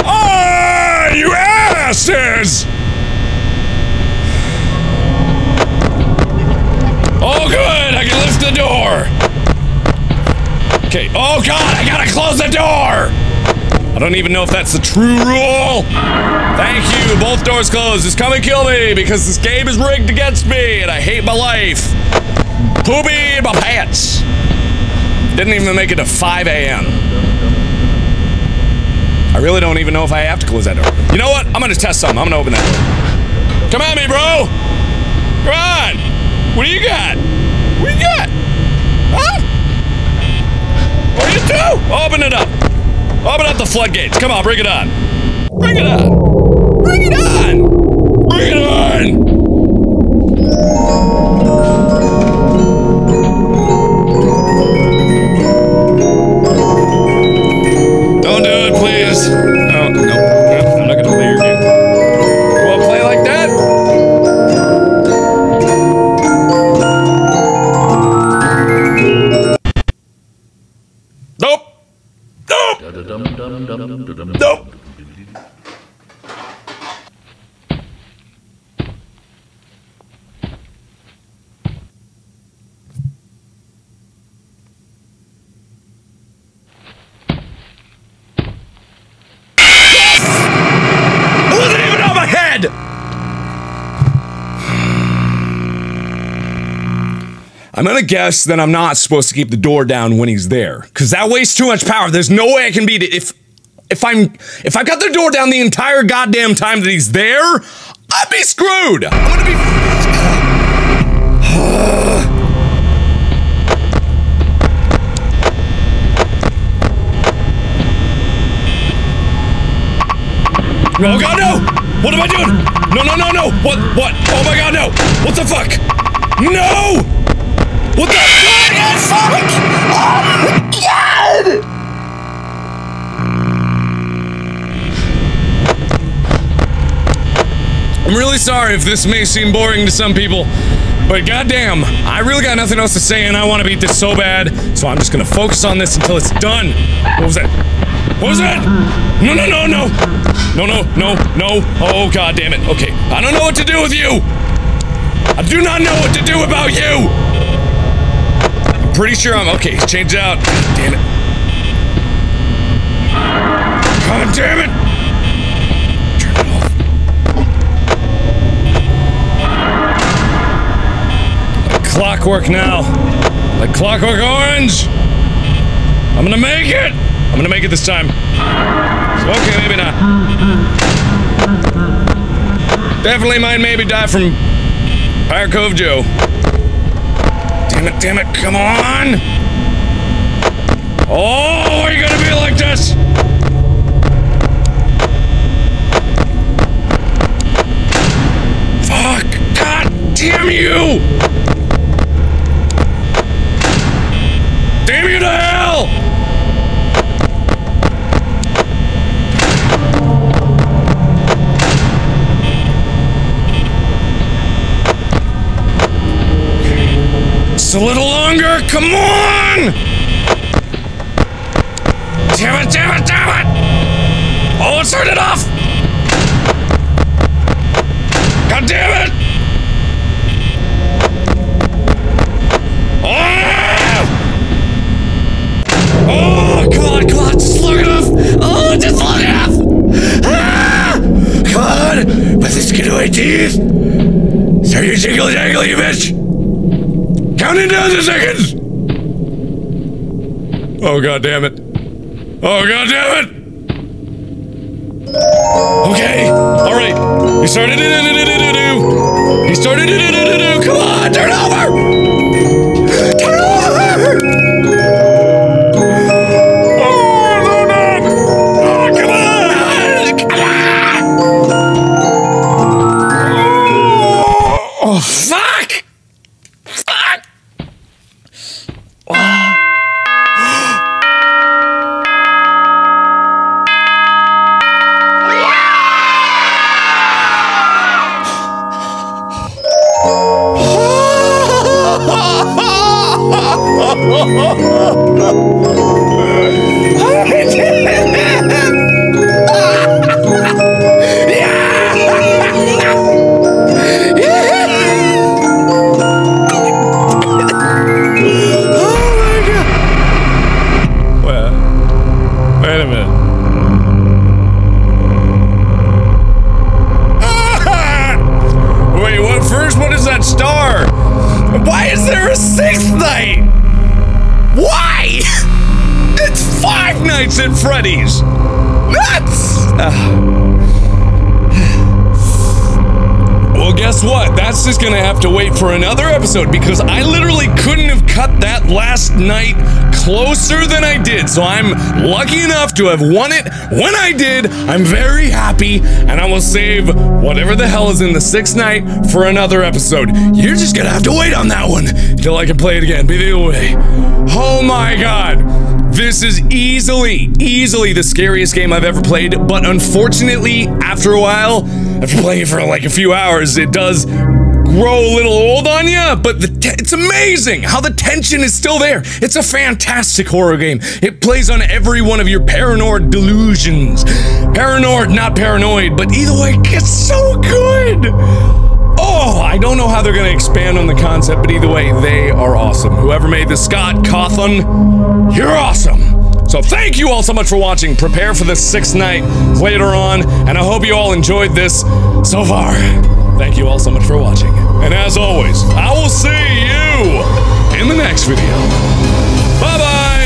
Oh, you asses! Oh, good, I can lift the door. Okay, oh god, I gotta close the door! I don't even know if that's the true rule. Thank you, both doors closed. Just come and kill me, because this game is rigged against me, and I hate my life. Poopy in my pants. Didn't even make it to five A M I really don't even know if I have to close that door. You know what? I'm gonna test something. I'm gonna open that door. Come at me, bro! Come on! What do you got? What do you got? Huh? What do you do? Open it up. Open up the floodgates. Come on, bring it on. Bring it on. Bring it on! Bring it on! Oh, no, I'm not gonna play your game. You wanna play like that? Nope! Nope! Nope! I'm gonna guess that I'm not supposed to keep the door down when he's there, because that wastes too much power. There's no way I can beat it. If if I'm if I've got the door down the entire goddamn time that he's there, I'd be screwed! I'm gonna be Oh god no! What am I doing? No no no no! What what? Oh my god no! What the fuck? No! What the fuck? Yes, fuck! Oh my god! I'm really sorry if this may seem boring to some people, but goddamn, I really got nothing else to say and I want to beat this so bad, so I'm just gonna focus on this until it's done. What was that? What was that? No, no, no, no! No, no, no, no. Oh, god damn it. Okay. I don't know what to do with you! I do not know what to do about you! Pretty sure I'm okay. Change it out. God damn it. God damn it! Turn it off. Like clockwork now. Like clockwork orange! I'm gonna make it! I'm gonna make it this time. Okay, maybe not. Definitely might maybe die from Pirate Cove Joe. Damn it, damn it, come on! Oh, are you gonna be like this? Fuck! God damn you! Damn you to hell! A little longer, come on! Damn it, damn it, damn it! Oh, let's turn it off! God damn it! Oh! Oh, come on, come on, just long enough! Oh, just long enough! Ah! Come on! Put the skin to my teeth! Start your jingle jangle, you bitch! Counting down the seconds! Oh, god damn it. Oh, god damn it! Okay, alright. He started to do do do do do. He started to do do do do. Come on, turn over! Turn over! Oh, no, no! Oh, come on! Come on! Oh, fuck! Fuck! Oh. At Freddy's. Nuts! Uh. Well, guess what? That's just gonna have to wait for another episode because I literally couldn't have cut that last night closer than I did. So I'm lucky enough to have won it when I did. I'm very happy, and I will save whatever the hell is in the sixth night for another episode. You're just gonna have to wait on that one till I can play it again. Be the way. Oh my god. This is easily, easily the scariest game I've ever played, but unfortunately, after a while, after playing for like a few hours, it does grow a little old on you, but the it's amazing how the tension is still there. It's a fantastic horror game. It plays on every one of your paranoid delusions. Paranoid, not paranoid, but either way, it's so good. Oh, I don't know how they're gonna expand on the concept, but either way, they are awesome. Whoever made this, Scott Cawthon, you're awesome! So thank you all so much for watching. Prepare for the sixth night later on, and I hope you all enjoyed this so far. Thank you all so much for watching. And as always, I will see you in the next video. Bye-bye!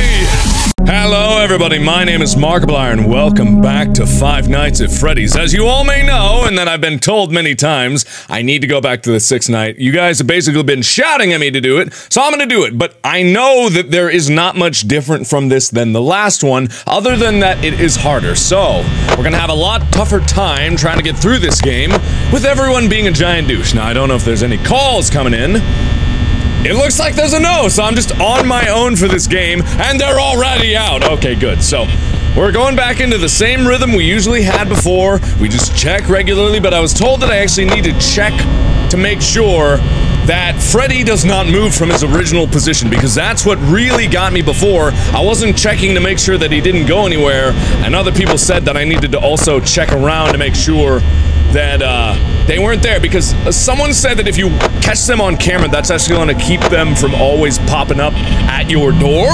Hello everybody, my name is Markiplier and welcome back to Five Nights at Freddy's. As you all may know, and that I've been told many times, I need to go back to the sixth night. You guys have basically been shouting at me to do it, so I'm gonna do it. But I know that there is not much different from this than the last one, other than that it is harder. So, we're gonna have a lot tougher time trying to get through this game, with everyone being a giant douche. Now, I don't know if there's any calls coming in. It looks like there's a no, so I'm just on my own for this game, and they're already out. Okay, good. So, we're going back into the same rhythm we usually had before. We just check regularly, but I was told that I actually need to check to make sure that Freddy does not move from his original position, because that's what really got me before. I wasn't checking to make sure that he didn't go anywhere, and other people said that I needed to also check around to make sure that uh, they weren't there, because someone said that if you catch them on camera, that's actually going to keep them from always popping up at your door?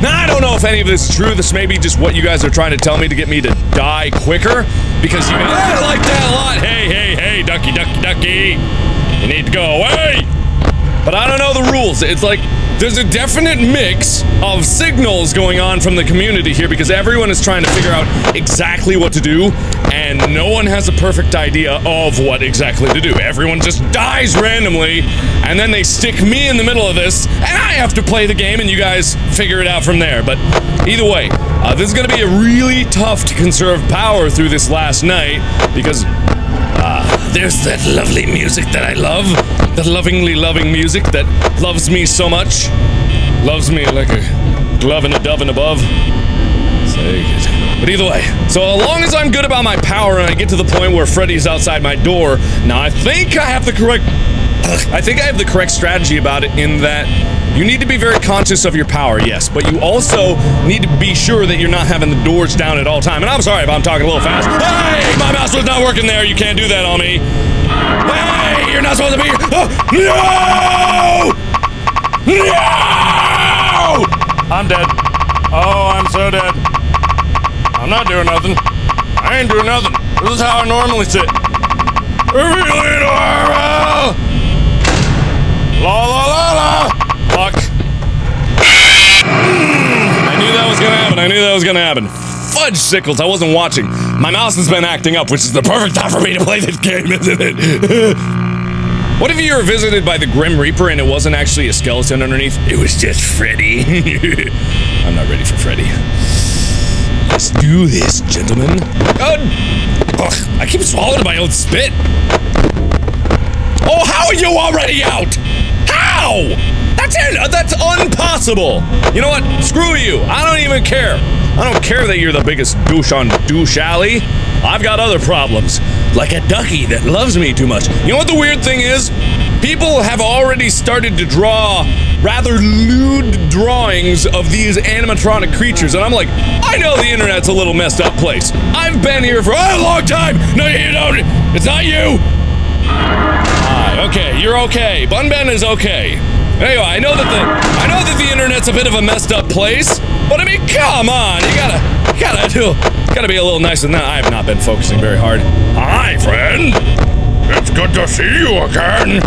Now, I don't know if any of this is true. This may be just what you guys are trying to tell me to get me to die quicker, because you guys like that a lot. Hey, hey, hey, ducky, ducky, ducky. You need to go away. But I don't know the rules. It's like, there's a definite mix of signals going on from the community here because everyone is trying to figure out exactly what to do, and no one has a perfect idea of what exactly to do. Everyone just dies randomly, and then they stick me in the middle of this, and I have to play the game, and you guys figure it out from there. But either way, uh, this is going to be a really tough to conserve power through this last night because uh, there's that lovely music that I love. That lovingly loving music that loves me so much. Loves me like a glove and a dove and above. But either way, so as long as I'm good about my power and I get to the point where Freddy's outside my door, now I think I have the correct I think I have the correct strategy about it in that you need to be very conscious of your power, yes, but you also need to be sure that you're not having the doors down at all time. And I'm sorry if I'm talking a little fast. Hey, my mouse was not working there. You can't do that on me. Hey, you're not supposed to be here. Oh, no! No! I'm dead. Oh, I'm so dead. I'm not doing nothing. I ain't doing nothing. This is how I normally sit. Really normal! La la la la! Fuck. I knew that was gonna happen. I knew that was gonna happen. Fudge sickles, I wasn't watching. My mouse has been acting up, which is the perfect time for me to play this game, isn't it? What if you were visited by the Grim Reaper and it wasn't actually a skeleton underneath? It was just Freddy. I'm not ready for Freddy. Let's do this, gentlemen. God! Ugh, I keep swallowing my own spit. Oh, how are you already out? How? That's it. That's impossible. You know what? Screw you. I don't even care. I don't care that you're the biggest douche on Douche Alley. I've got other problems, like a ducky that loves me too much. You know what the weird thing is? People have already started to draw rather lewd drawings of these animatronic creatures, and I'm like, I know the internet's a little messed up place. I've been here for a long time. No, you don't. It's not you. Hi. Okay, you're okay. Bun Ben is okay. Anyway, I know that the I know that the internet's a bit of a messed up place, but I mean, come on, you gotta you gotta do gotta be a little nicer than that. I have not been focusing very hard. Hi, friend. It's good to see you again.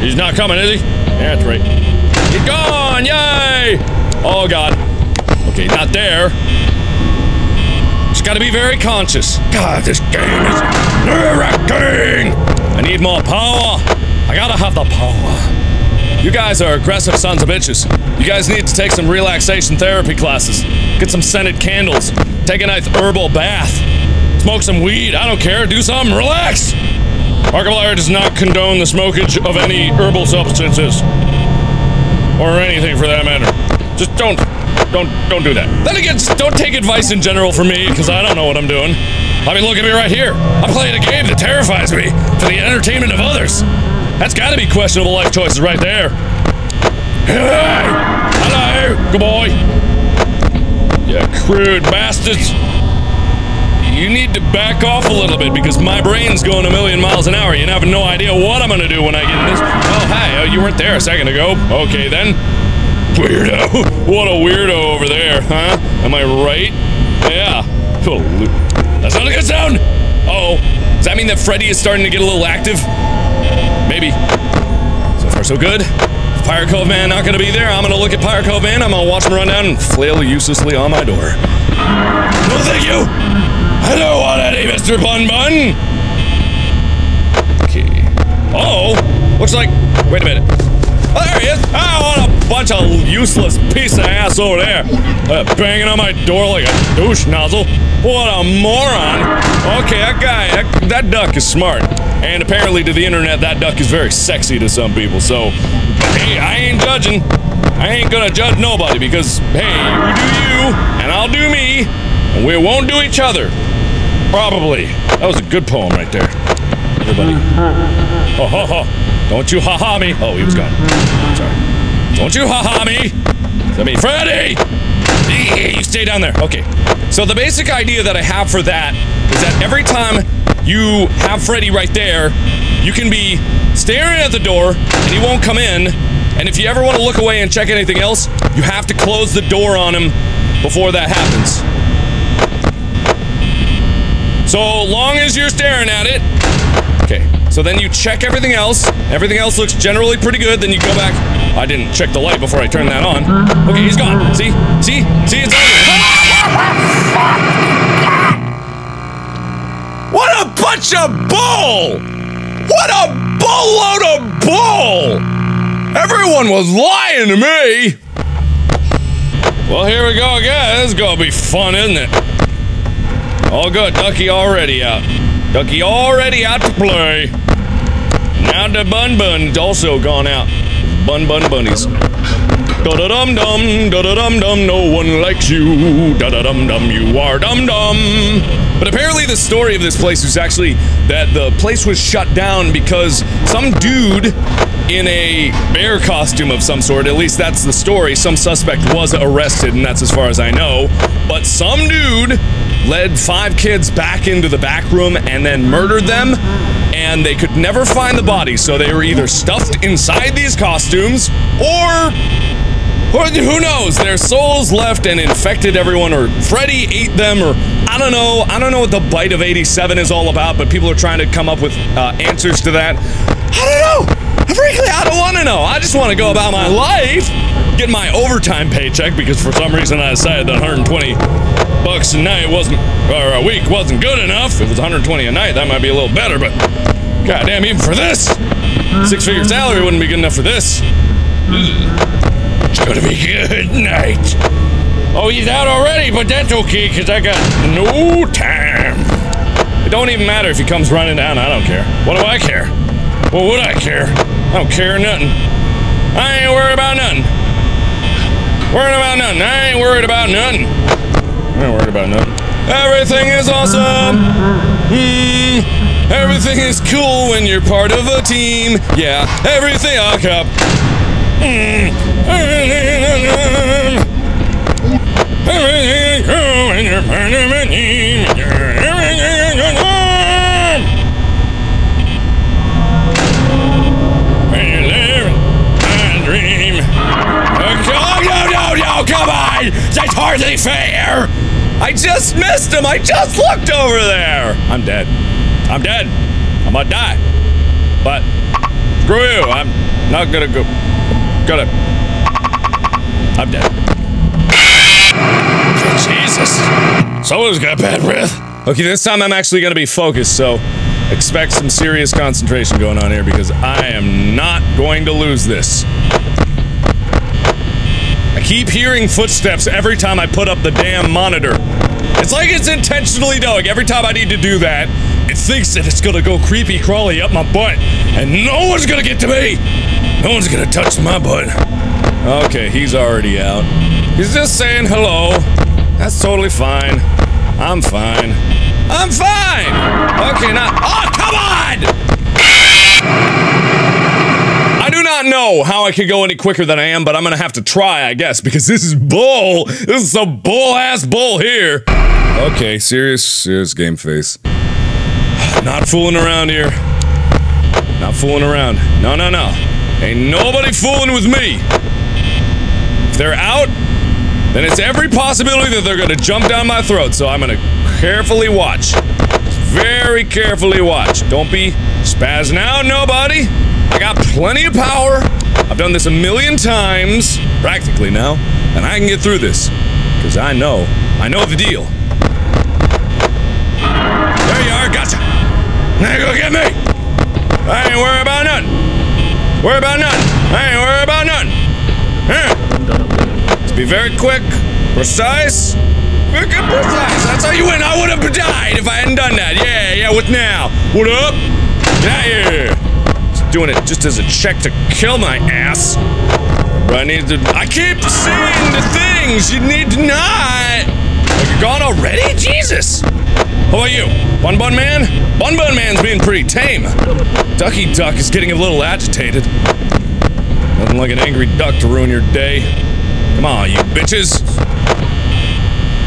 He's not coming, is he? Yeah, that's right. Get gone! Yay! Oh, God. Okay, not there. Just gotta be very conscious. God, this game is nerve-wracking! I need more power. I gotta have the power. You guys are aggressive sons of bitches. You guys need to take some relaxation therapy classes. Get some scented candles. Take a nice herbal bath. Smoke some weed. I don't care. Do something. Relax! Markiplier does not condone the smokage of any herbal substances. Or anything for that matter. Just don't, don't, don't do that. Then again, just don't take advice in general from me, because I don't know what I'm doing. I mean, look at me right here. I'm playing a game that terrifies me for the entertainment of others. That's gotta be questionable life choices right there. Hey! Hello! Good boy! You crude bastards. You need to back off a little bit because my brain's going a million miles an hour. You have no idea what I'm gonna do when I get in this. Oh, hi. Oh, you weren't there a second ago. Okay, then. Weirdo. What a weirdo over there, huh? Am I right? Yeah. That's not a good sound. Uh-oh. Does that mean that Freddy is starting to get a little active? Maybe. So far, so good. If Pirate Cove Man not gonna be there, I'm gonna look at Pirate Cove Man. I'm gonna watch him run down and flail uselessly on my door. No, thank you. I don't want any, Mister Bun Bun! Okay. Uh oh! Looks like. Wait a minute. Oh, there he is! I want a bunch of useless piece of ass over there! Uh, banging on my door like a douche nozzle. What a moron! Okay, that guy, that, that duck is smart. And apparently to the internet, that duck is very sexy to some people, so. Hey, I ain't judging. I ain't gonna judge nobody because, hey, you do you, and I'll do me, and we won't do each other. Probably. That was a good poem right there. Everybody. Ho ho ho. Don't you ha-ha me. Oh, he was gone. Sorry. Don't you ha-ha me. I mean, Freddy! You stay down there. Okay. So the basic idea that I have for that is that every time you have Freddy right there, you can be staring at the door and he won't come in. And if you ever want to look away and check anything else, you have to close the door on him before that happens. So long as you're staring at it. Okay, so then you check everything else. Everything else looks generally pretty good. Then you go back. I didn't check the light before I turned that on. Okay, he's gone. See? See? See? It's over. What a bunch of bull! What a bullload of bull! Everyone was lying to me! Well, here we go again. This is gonna be fun, isn't it? All good. Ducky already out. Ducky already out to play. Now the Bun Bun's also gone out. Bun Bun Bunnies. Da-da-dum-dum, da-da-dum-dum, no one likes you. Da-da-dum-dum, you are dum-dum. But apparently the story of this place is actually that the place was shut down because some dude in a bear costume of some sort, at least that's the story, some suspect was arrested, and that's as far as I know, but some dude led five kids back into the back room and then murdered them, and they could never find the body, so they were either stuffed inside these costumes, or... Or who knows? Their souls left and infected everyone, or Freddy ate them, or I don't know. I don't know what the Bite of eighty-seven is all about, but people are trying to come up with uh, answers to that. I don't know! Frankly, I don't want to know. I just want to go about my life, get my overtime paycheck, because for some reason I decided that one hundred twenty bucks a night wasn't, or a week wasn't good enough. If it was one hundred twenty a night, that might be a little better, but goddamn, even for this, six-figure salary wouldn't be good enough for this. Ugh. It's gonna be good night. Oh, he's out already, but that's okay, because I got no time. It don't even matter if he comes running down. I don't care. What do I care? What would I care? I don't care nothing. I ain't worried about nothing. Worried about nothing. I ain't worried about nothing. I ain't worried about nothing. Everything is awesome. Mm, everything is cool when you're part of a team. Yeah, everything. I'll cup. Mm. Oh, come on! That's hardly fair! I just missed him! I just looked over there! I'm dead. I'm dead. I'm gonna die. But screw you, I'm not gonna go. Gonna. I'm dead. Jesus. Someone's got bad breath. Okay, this time I'm actually gonna be focused, so expect some serious concentration going on here because I am not going to lose this. I keep hearing footsteps every time I put up the damn monitor. It's like it's intentionally knowing. Every time I need to do that, it thinks that it's gonna go creepy crawly up my butt, and no one's gonna get to me! No one's gonna touch my butt. Okay, he's already out. He's just saying hello. That's totally fine. I'm fine. I'm fine! Okay, now- Oh, come on! I do not know how I could go any quicker than I am, but I'm gonna have to try, I guess, because this is bull! This is some bull-ass bull here! Okay, serious, serious game face. Not fooling around here. Not fooling around. No, no, no. Ain't nobody fooling with me! If they're out, then it's every possibility that they're gonna jump down my throat, so I'm gonna carefully watch. Very carefully watch. Don't be spazzing out, nobody. I got plenty of power. I've done this a million times, practically now, and I can get through this. Because I know, I know the deal. There you are, gotcha. Now go get me. I ain't worried about nothing. Worry about nothing. I ain't worried about nothing. Huh. Be very quick, precise, quick and precise. That's how you win. I would have died if I hadn't done that. Yeah, yeah, what now? What up? Get out here. Just doing it just as a check to kill my ass. But I need to. I keep saying the things you need to not. Like you're gone already? Jesus. How about you? Bun Bun Man? Bun Bun Man's being pretty tame. Ducky Duck is getting a little agitated. Nothing like an angry duck to ruin your day. Come on, you bitches!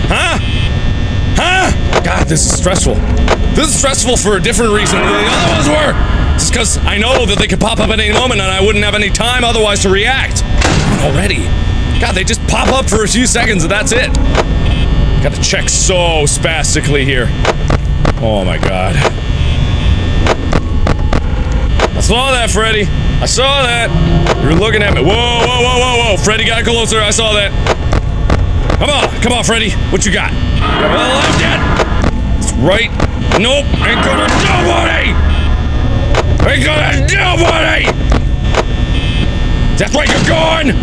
Huh? Huh? God, this is stressful. This is stressful for a different reason than the other ones were! It's because I know that they could pop up at any moment and I wouldn't have any time otherwise to react. Already. God, they just pop up for a few seconds and that's it. Gotta check so spastically here. Oh my god. I saw that, Freddy. I saw that! You were looking at me. Whoa, whoa, whoa, whoa, whoa! Freddy got closer, I saw that! Come on! Come on, Freddy! What you got? You got a little left yet? It's right. Nope! Ain't gonna nobody! Ain't gonna nobody! That's right, you're gone!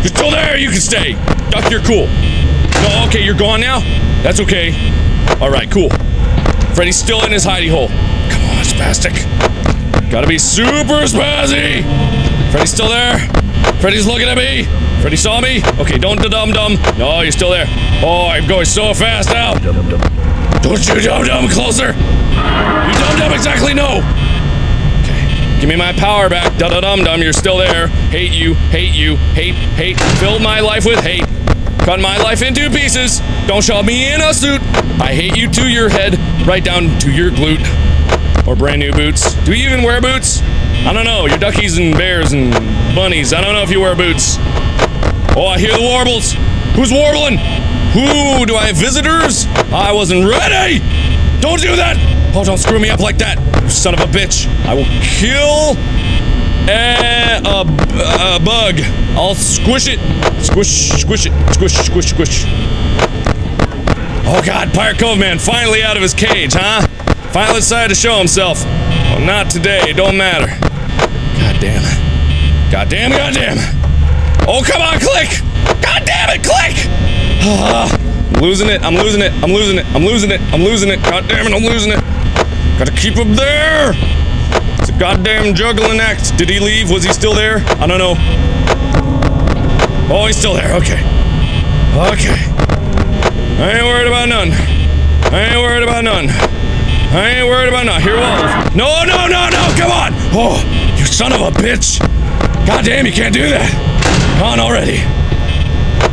You're still there, you can stay! Duck, you're cool. No, okay, you're gone now? That's okay. Alright, cool. Freddy's still in his hidey hole. Come on, spastic. Gotta be super spazzy! Freddy's still there. Freddy's looking at me. Freddy saw me. Okay, don't da dum dum. No, you're still there. Oh, I'm going so fast now. Dum dum. Don't you dum dum closer. You dum dum exactly no. Okay, give me my power back. Da da dum dum. You're still there. Hate you. Hate you. Hate. Hate. Fill my life with hate. Cut my life into pieces. Don't shove me in a suit. I hate you to your head, right down to your glute. Or brand new boots. Do you even wear boots? I don't know. You're duckies and bears and bunnies. I don't know if you wear boots. Oh, I hear the warbles. Who's warbling? Who? Do I have visitors? I wasn't ready. Don't do that. Oh, don't screw me up like that, you son of a bitch. I will kill a, a, a bug. I'll squish it. Squish, squish it. Squish, squish, squish. Oh god, Pirate Cove Man finally out of his cage, huh? Finally decided to show himself. Well, not today. It don't matter. God damn it. God damn, god damn. Oh, come on, click! God damn it, click! I'm losing it. I'm losing it. I'm losing it. I'm losing it. I'm losing it. God damn it, I'm losing it. Gotta keep him there! It's a goddamn juggling act. Did he leave? Was he still there? I don't know. Oh, he's still there. Okay. Okay. I ain't worried about none. I ain't worried about none. I ain't worried about none. Here walls. No, no, no, no! Come on! Oh, you son of a bitch! God damn, you can't do that! Gone already.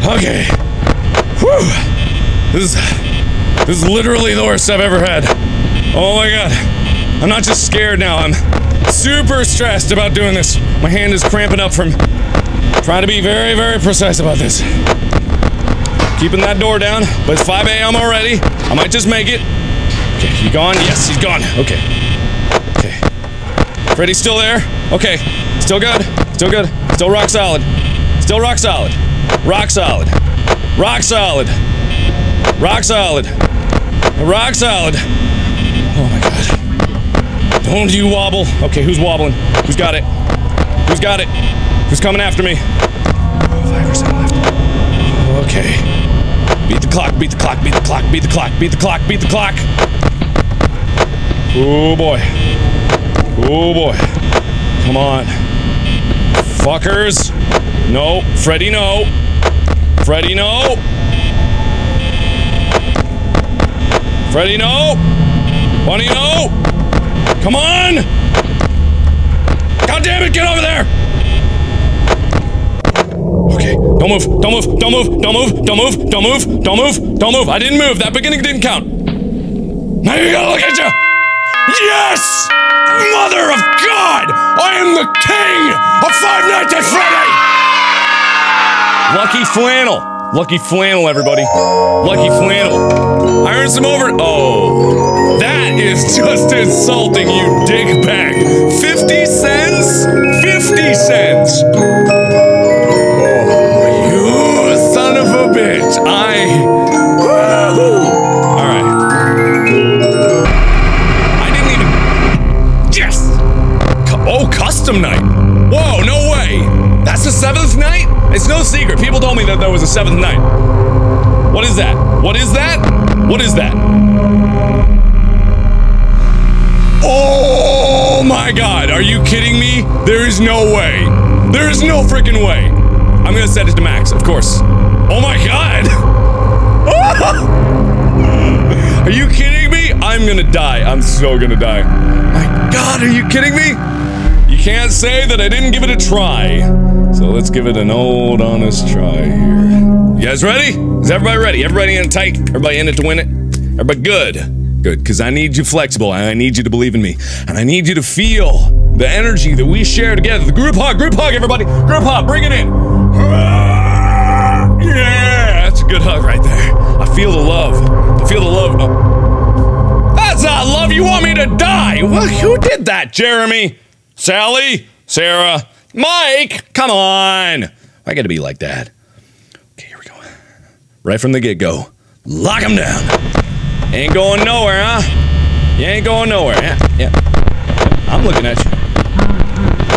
Okay. Whew. This is this is literally the worst I've ever had. Oh my god. I'm not just scared now. I'm super stressed about doing this. My hand is cramping up from trying to be very, very precise about this. Keeping that door down, but it's five A M already. I might just make it. Okay, he gone? Yes, he's gone. Okay. Okay. Freddy's still there? Okay. Still good. Still good. Still rock solid. Still rock solid. Rock solid. Rock solid. Rock solid. Rock solid. Oh my god. Don't you wobble. Okay, who's wobbling? Who's got it? Who's got it? Who's coming after me? five percent left. Okay. Beat the clock, beat the clock, beat the clock, beat the clock, beat the clock, beat the clock. Oh boy. Oh boy. Come on. Fuckers. No. Freddy, no. Freddy, no. Freddy, no. Bunny, no. Come on! God damn it, get over there! Okay, don't move, don't move, don't move, don't move, don't move, don't move, don't move, don't move. I didn't move, that beginning didn't count. Now you gotta look at you! Yes! Mother of God! I am the king of Five Nights at Freddy! Lucky flannel. Lucky flannel, everybody. Lucky flannel. I earned some over... Oh. That is just insulting, you dickbag. Fifty cents? Fifty cents! Oh, you son of a bitch. I... Custom night. Whoa, no way. That's the seventh night? It's no secret. People told me that there was a seventh night. What is that? What is that? What is that? Oh my god. Are you kidding me? There is no way. There is no freaking way. I'm gonna set it to max, of course. Oh my god. Are you kidding me? I'm gonna die. I'm so gonna die. My god, are you kidding me? You can't say that I didn't give it a try. So let's give it an old honest try here. You guys ready? Is everybody ready? Everybody in tight? Everybody in it to win it? Everybody good? Good, because I need you flexible, and I need you to believe in me. And I need you to feel the energy that we share together. The group hug, group hug, everybody. Group hug, bring it in. Yeah, that's a good hug right there. I feel the love. I feel the love. Oh. That's not love. You want me to die. Well, who did that, Jeremy? Sally, Sarah, Mike, come on. I gotta be like that. Okay, here we go. Right from the get-go. Lock him down. Ain't going nowhere, huh? You ain't going nowhere. Yeah, yeah. I'm looking at you.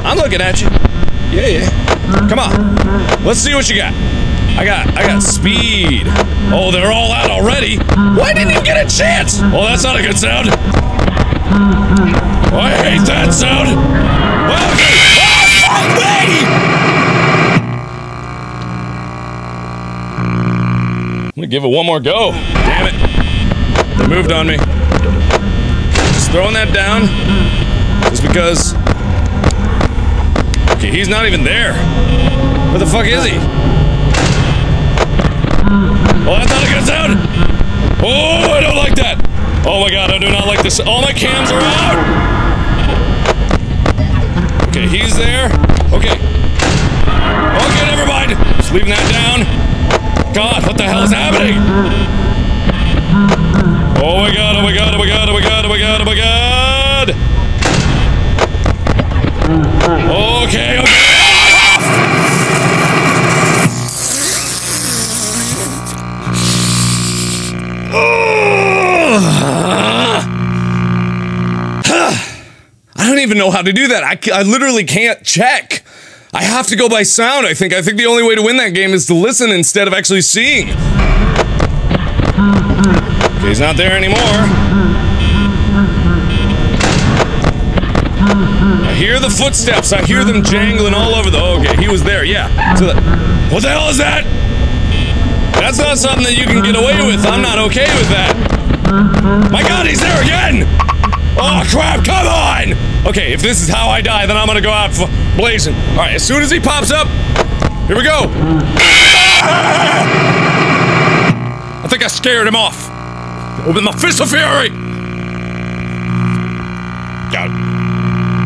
I'm looking at you. Yeah, yeah. Come on. Let's see what you got. I got, I got speed. Oh, they're all out already? Why didn't you get a chance? Oh, that's not a good sound. I hate that sound. Well, okay. Oh, fuck me! to give it one more go. Damn it. They moved on me. Just throwing that down. Just because... Okay, he's not even there. Where the fuck is he? Oh, that's not a good sound! Oh, I don't like that! Oh my god, I do not like this. All my cams are out! Okay, he's there. Okay. Okay, never mind! Just leaving that down. God, what the hell is happening? Oh my god, oh my god, oh my god, oh my god, oh my god, oh my god! Okay, okay! I don't even know how to do that. I, I literally can't check. I have to go by sound, I think. I think the only way to win that game is to listen instead of actually seeing. Okay, he's not there anymore. I hear the footsteps. I hear them jangling all over the... Oh, okay, he was there, yeah. So the, what the hell is that? That's not something that you can get away with. I'm not okay with that. My god, he's there again! Oh crap, come on! Okay, if this is how I die, then I'm gonna go out for blazing. Alright, as soon as he pops up, here we go! Ah! I think I scared him off. Open my fist of fury! God.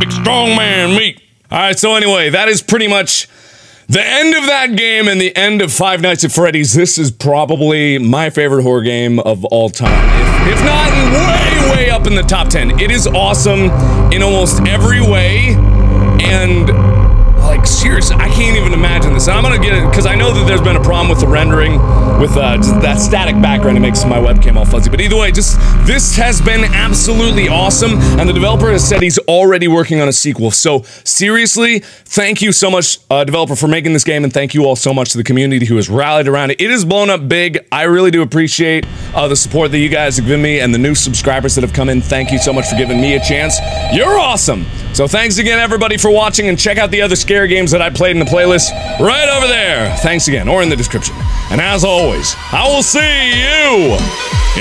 Big strong man, me! Alright, so anyway, that is pretty much the end of that game and the end of Five Nights at Freddy's. This is probably my favorite horror game of all time. If, if not, way, way up in the top ten. It is awesome in almost every way. And, like, seriously, I can't even imagine this. And I'm gonna get it, because I know that there's been a problem with the rendering, with uh, just that static background. It makes my webcam all fuzzy. But either way, just, this has been absolutely awesome. And the developer has said he's already working on a sequel. So, seriously, thank you so much, uh, developer, for making this game. And thank you all so much to the community who has rallied around it. It has blown up big. I really do appreciate uh, the support that you guys have given me and the new subscribers that have come in. Thank you so much for giving me a chance. You're awesome. So thanks again, everybody, for watching, and check out the other scare games that I played in the playlist right over there. Thanks again, or in the description. And as always, I will see you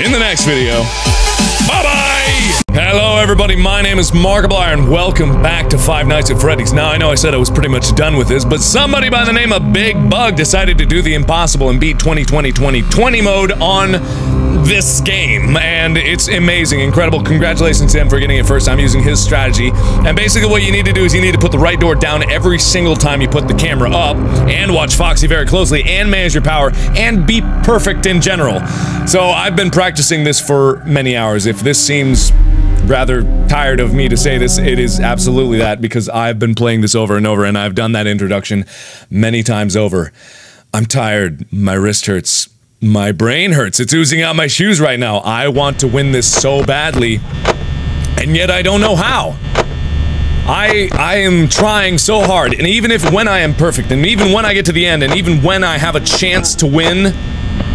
in the next video. Bye-bye! Hello, everybody. My name is Markiplier, and welcome back to Five Nights at Freddy's. Now, I know I said I was pretty much done with this, but somebody by the name of Big Bug decided to do the impossible and beat twenty twenty twenty twenty mode on... this game, and it's amazing, incredible. Congratulations to him for getting it first time using his strategy. And basically what you need to do is you need to put the right door down every single time you put the camera up, and watch Foxy very closely, and manage your power, and be perfect in general. So I've been practicing this for many hours. If this seems rather tired of me to say this, it is absolutely that, because I've been playing this over and over, and I've done that introduction many times over. I'm tired. My wrist hurts. My brain hurts. It's oozing out my shoes right now. I want to win this so badly, and yet I don't know how. I I am trying so hard, and even if when I am perfect, and even when I get to the end, and even when I have a chance to win,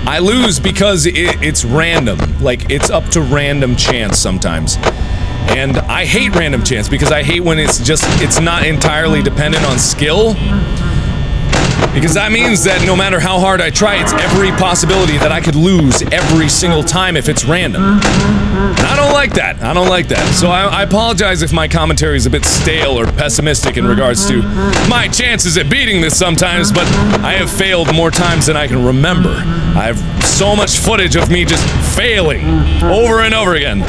I lose because it, it's random. Like, it's up to random chance sometimes. And I hate random chance because I hate when it's just, it's not entirely dependent on skill. Because that means that no matter how hard I try, it's every possibility that I could lose every single time if it's random. And I don't like that. I don't like that. So I, I apologize if my commentary is a bit stale or pessimistic in regards to my chances at beating this sometimes, but I have failed more times than I can remember. I have so much footage of me just failing over and over again.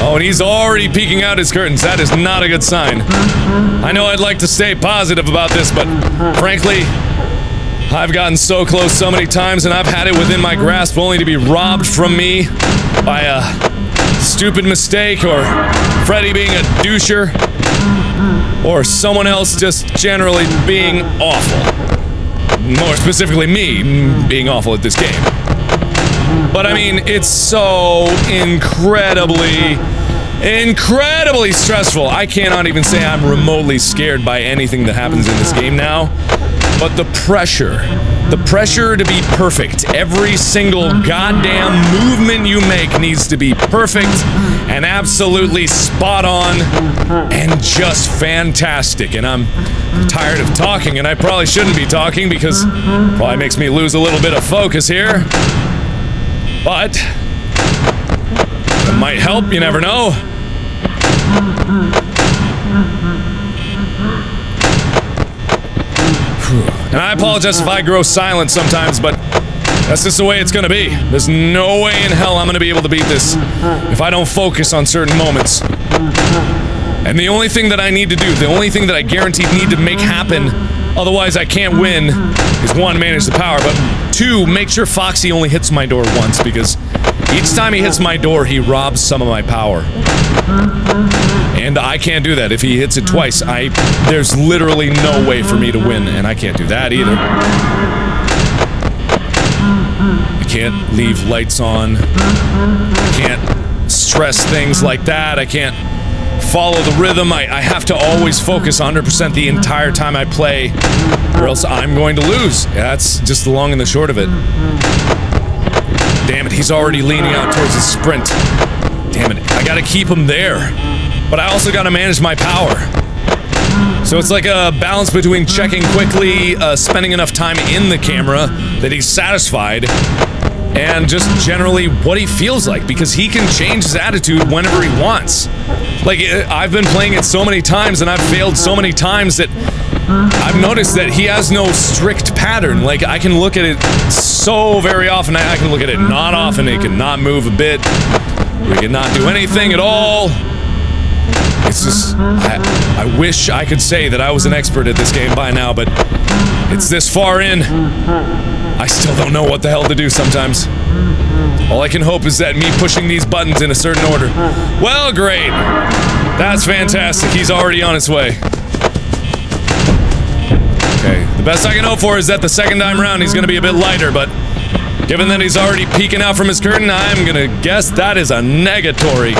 Oh, and he's already peeking out his curtains. That is not a good sign. I know I'd like to stay positive about this, but frankly, I've gotten so close so many times, and I've had it within my grasp only to be robbed from me by a stupid mistake, or Freddy being a doucher, or someone else just generally being awful. More specifically, me being awful at this game. But I mean, it's so incredibly, incredibly stressful. I cannot even say I'm remotely scared by anything that happens in this game now. But the pressure The pressure to be perfect. Every single goddamn movement you make needs to be perfect and absolutely spot on and just fantastic. And I'm tired of talking, and I probably shouldn't be talking because it probably makes me lose a little bit of focus here. But it might help, you never know. And I apologize if I grow silent sometimes, but that's just the way it's gonna be. There's no way in hell I'm gonna be able to beat this if I don't focus on certain moments. And the only thing that I need to do, the only thing that I guaranteed need to make happen, otherwise I can't win, is one, manage the power, but two, make sure Foxy only hits my door once, because each time he hits my door, he robs some of my power. And I can't do that. If he hits it twice, I there's literally no way for me to win, and I can't do that either. I can't leave lights on. I can't stress things like that. I can't follow the rhythm. I, I have to always focus one hundred percent the entire time I play, or else I'm going to lose. That's just the long and the short of it. Damn it, he's already leaning out towards his sprint. Damn it, I gotta keep him there. But I also gotta manage my power. So it's like a balance between checking quickly, uh, spending enough time in the camera that he's satisfied, and just generally what he feels like, because he can change his attitude whenever he wants. Like, I've been playing it so many times and I've failed so many times that I've noticed that he has no strict pattern. Like, I can look at it so very often, I can look at it not often, it cannot move a bit, it cannot do anything at all. It's just, I, I wish I could say that I was an expert at this game by now, but it's this far in. I still don't know what the hell to do sometimes. All I can hope is that me pushing these buttons in a certain order. Well, great. That's fantastic. He's already on his way. Okay, the best I can hope for is that the second time round he's gonna be a bit lighter, but given that he's already peeking out from his curtain, I'm gonna guess that is a negatory.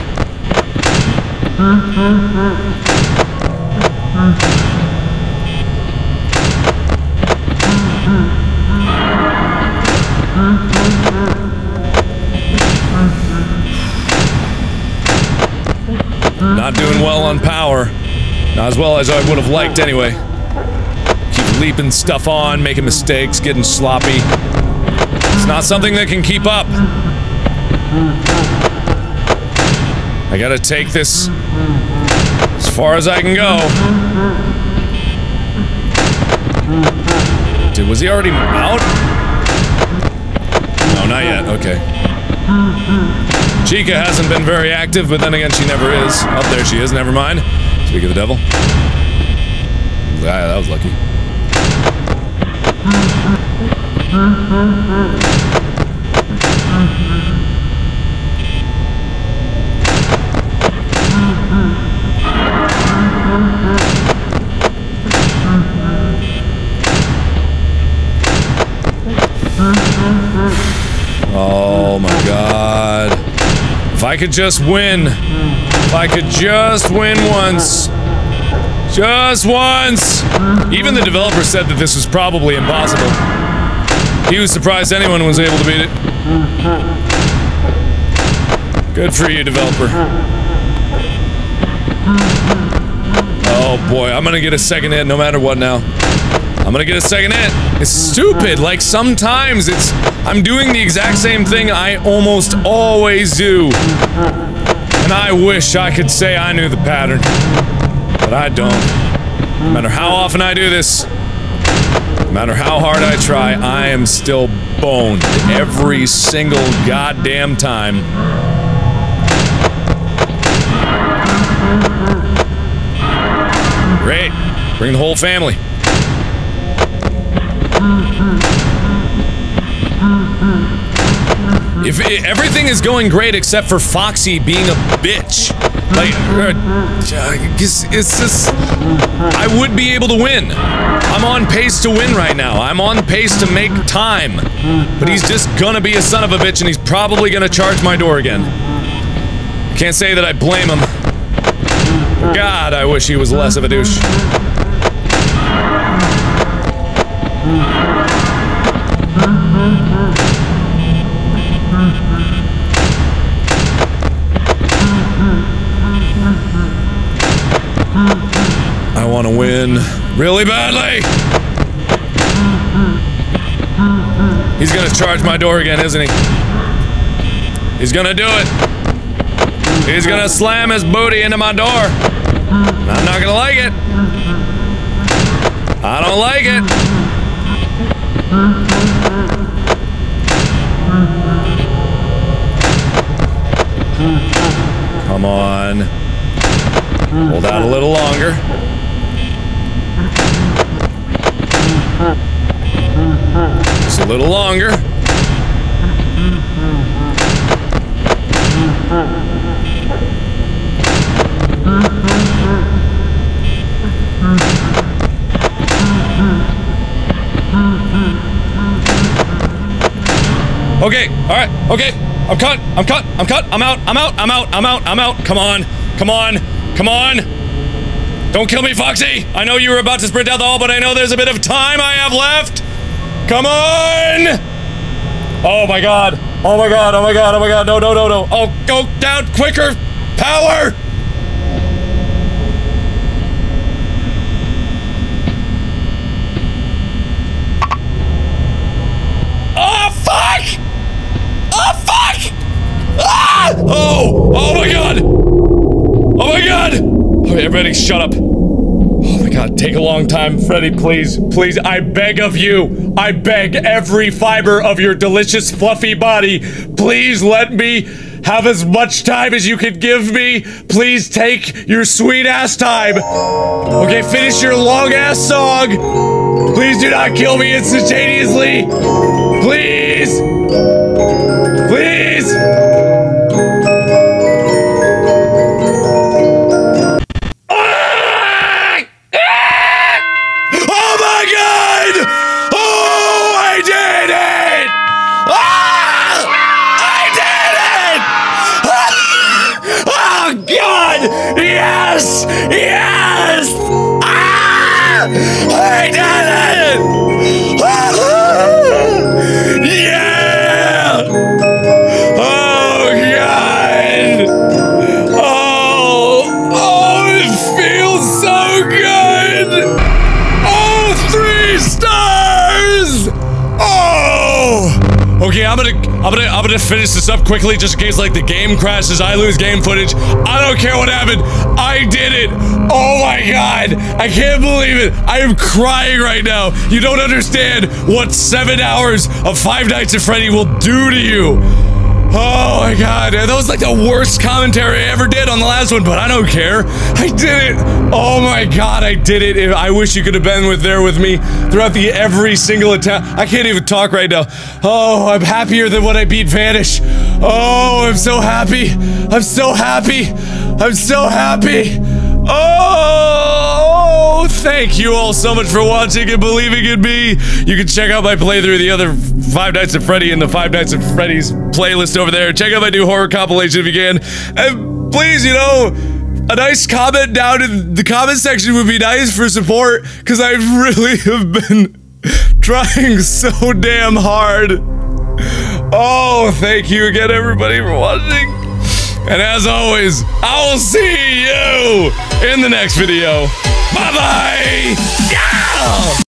Not doing well on power. Not as well as I would have liked anyway. Leaping stuff on, making mistakes, getting sloppy. It's not something that can keep up. I gotta take this as far as I can go. Dude, was he already out? No, not yet. Okay. Chica hasn't been very active, but then again, she never is. Oh, there she is. Never mind. Speak of the devil. Ah, that was lucky. Oh my God. If I could just win. If I could just win once. Just once! Even the developer said that this was probably impossible. He was surprised anyone was able to beat it. Good for you, developer. Oh boy, I'm gonna get a second hit no matter what now. I'm gonna get a second hit. It's stupid, like sometimes it's... I'm doing the exact same thing I almost always do. And I wish I could say I knew the pattern. But I don't. No matter how often I do this, no matter how hard I try, I am still boned every single goddamn time. Great. Bring the whole family. If it, everything is going great except for Foxy being a bitch. Like, it's, it's just, I would be able to win. I'm on pace to win right now. I'm on pace to make time. But he's just gonna be a son of a bitch, and he's probably gonna charge my door again. Can't say that I blame him. God, I wish he was less of a douche. I want to win really badly. He's gonna charge my door again, isn't he? He's gonna do it. He's gonna slam his booty into my door. I'm not gonna like it. I don't like it. Come on. Hold out a little longer. Just a little longer. Okay, alright, okay. I'm cut, I'm cut, I'm cut, I'm out, I'm out, I'm out, I'm out, I'm out. Come on, come on, come on. Don't kill me, Foxy. I know you were about to sprint out the hall, but I know there's a bit of time I have left. Come on! Oh my god. Oh my god, oh my god, oh my god. No, no, no, no. Oh, go down quicker. Power! Oh! Oh my god! Oh my god! Okay, everybody shut up. Oh my god, take a long time. Freddy, please, please, I beg of you. I beg every fiber of your delicious, fluffy body. Please let me have as much time as you can give me. Please take your sweet ass time. Okay, finish your long ass song. Please do not kill me instantaneously. Please! Please! I'm gonna, I'm gonna, I'm gonna finish this up quickly just in case, like, the game crashes, I lose game footage. I don't care what happened. I did it. Oh my god. I can't believe it. I am crying right now. You don't understand what seven hours of Five Nights at Freddy will do to you. Oh my god. That was like the worst commentary I ever did on the last one, but I don't care. I did it. Oh my god, I did it. I wish you could have been with there with me throughout the every single attempt. I can't even talk right now. Oh, I'm happier than when I beat Vanish. Oh, I'm so happy. I'm so happy. I'm so happy. Oh, thank you all so much for watching and believing in me. You can check out my playthrough of the other Five Nights at Freddy and the Five Nights at Freddy's playlist over there. Check out my new horror compilation if you can. And please, you know, a nice comment down in the comment section would be nice for support, because I really have been trying so damn hard. Oh, thank you again, everybody, for watching. And as always, I will see you in the next video. Bye-bye! Yeah!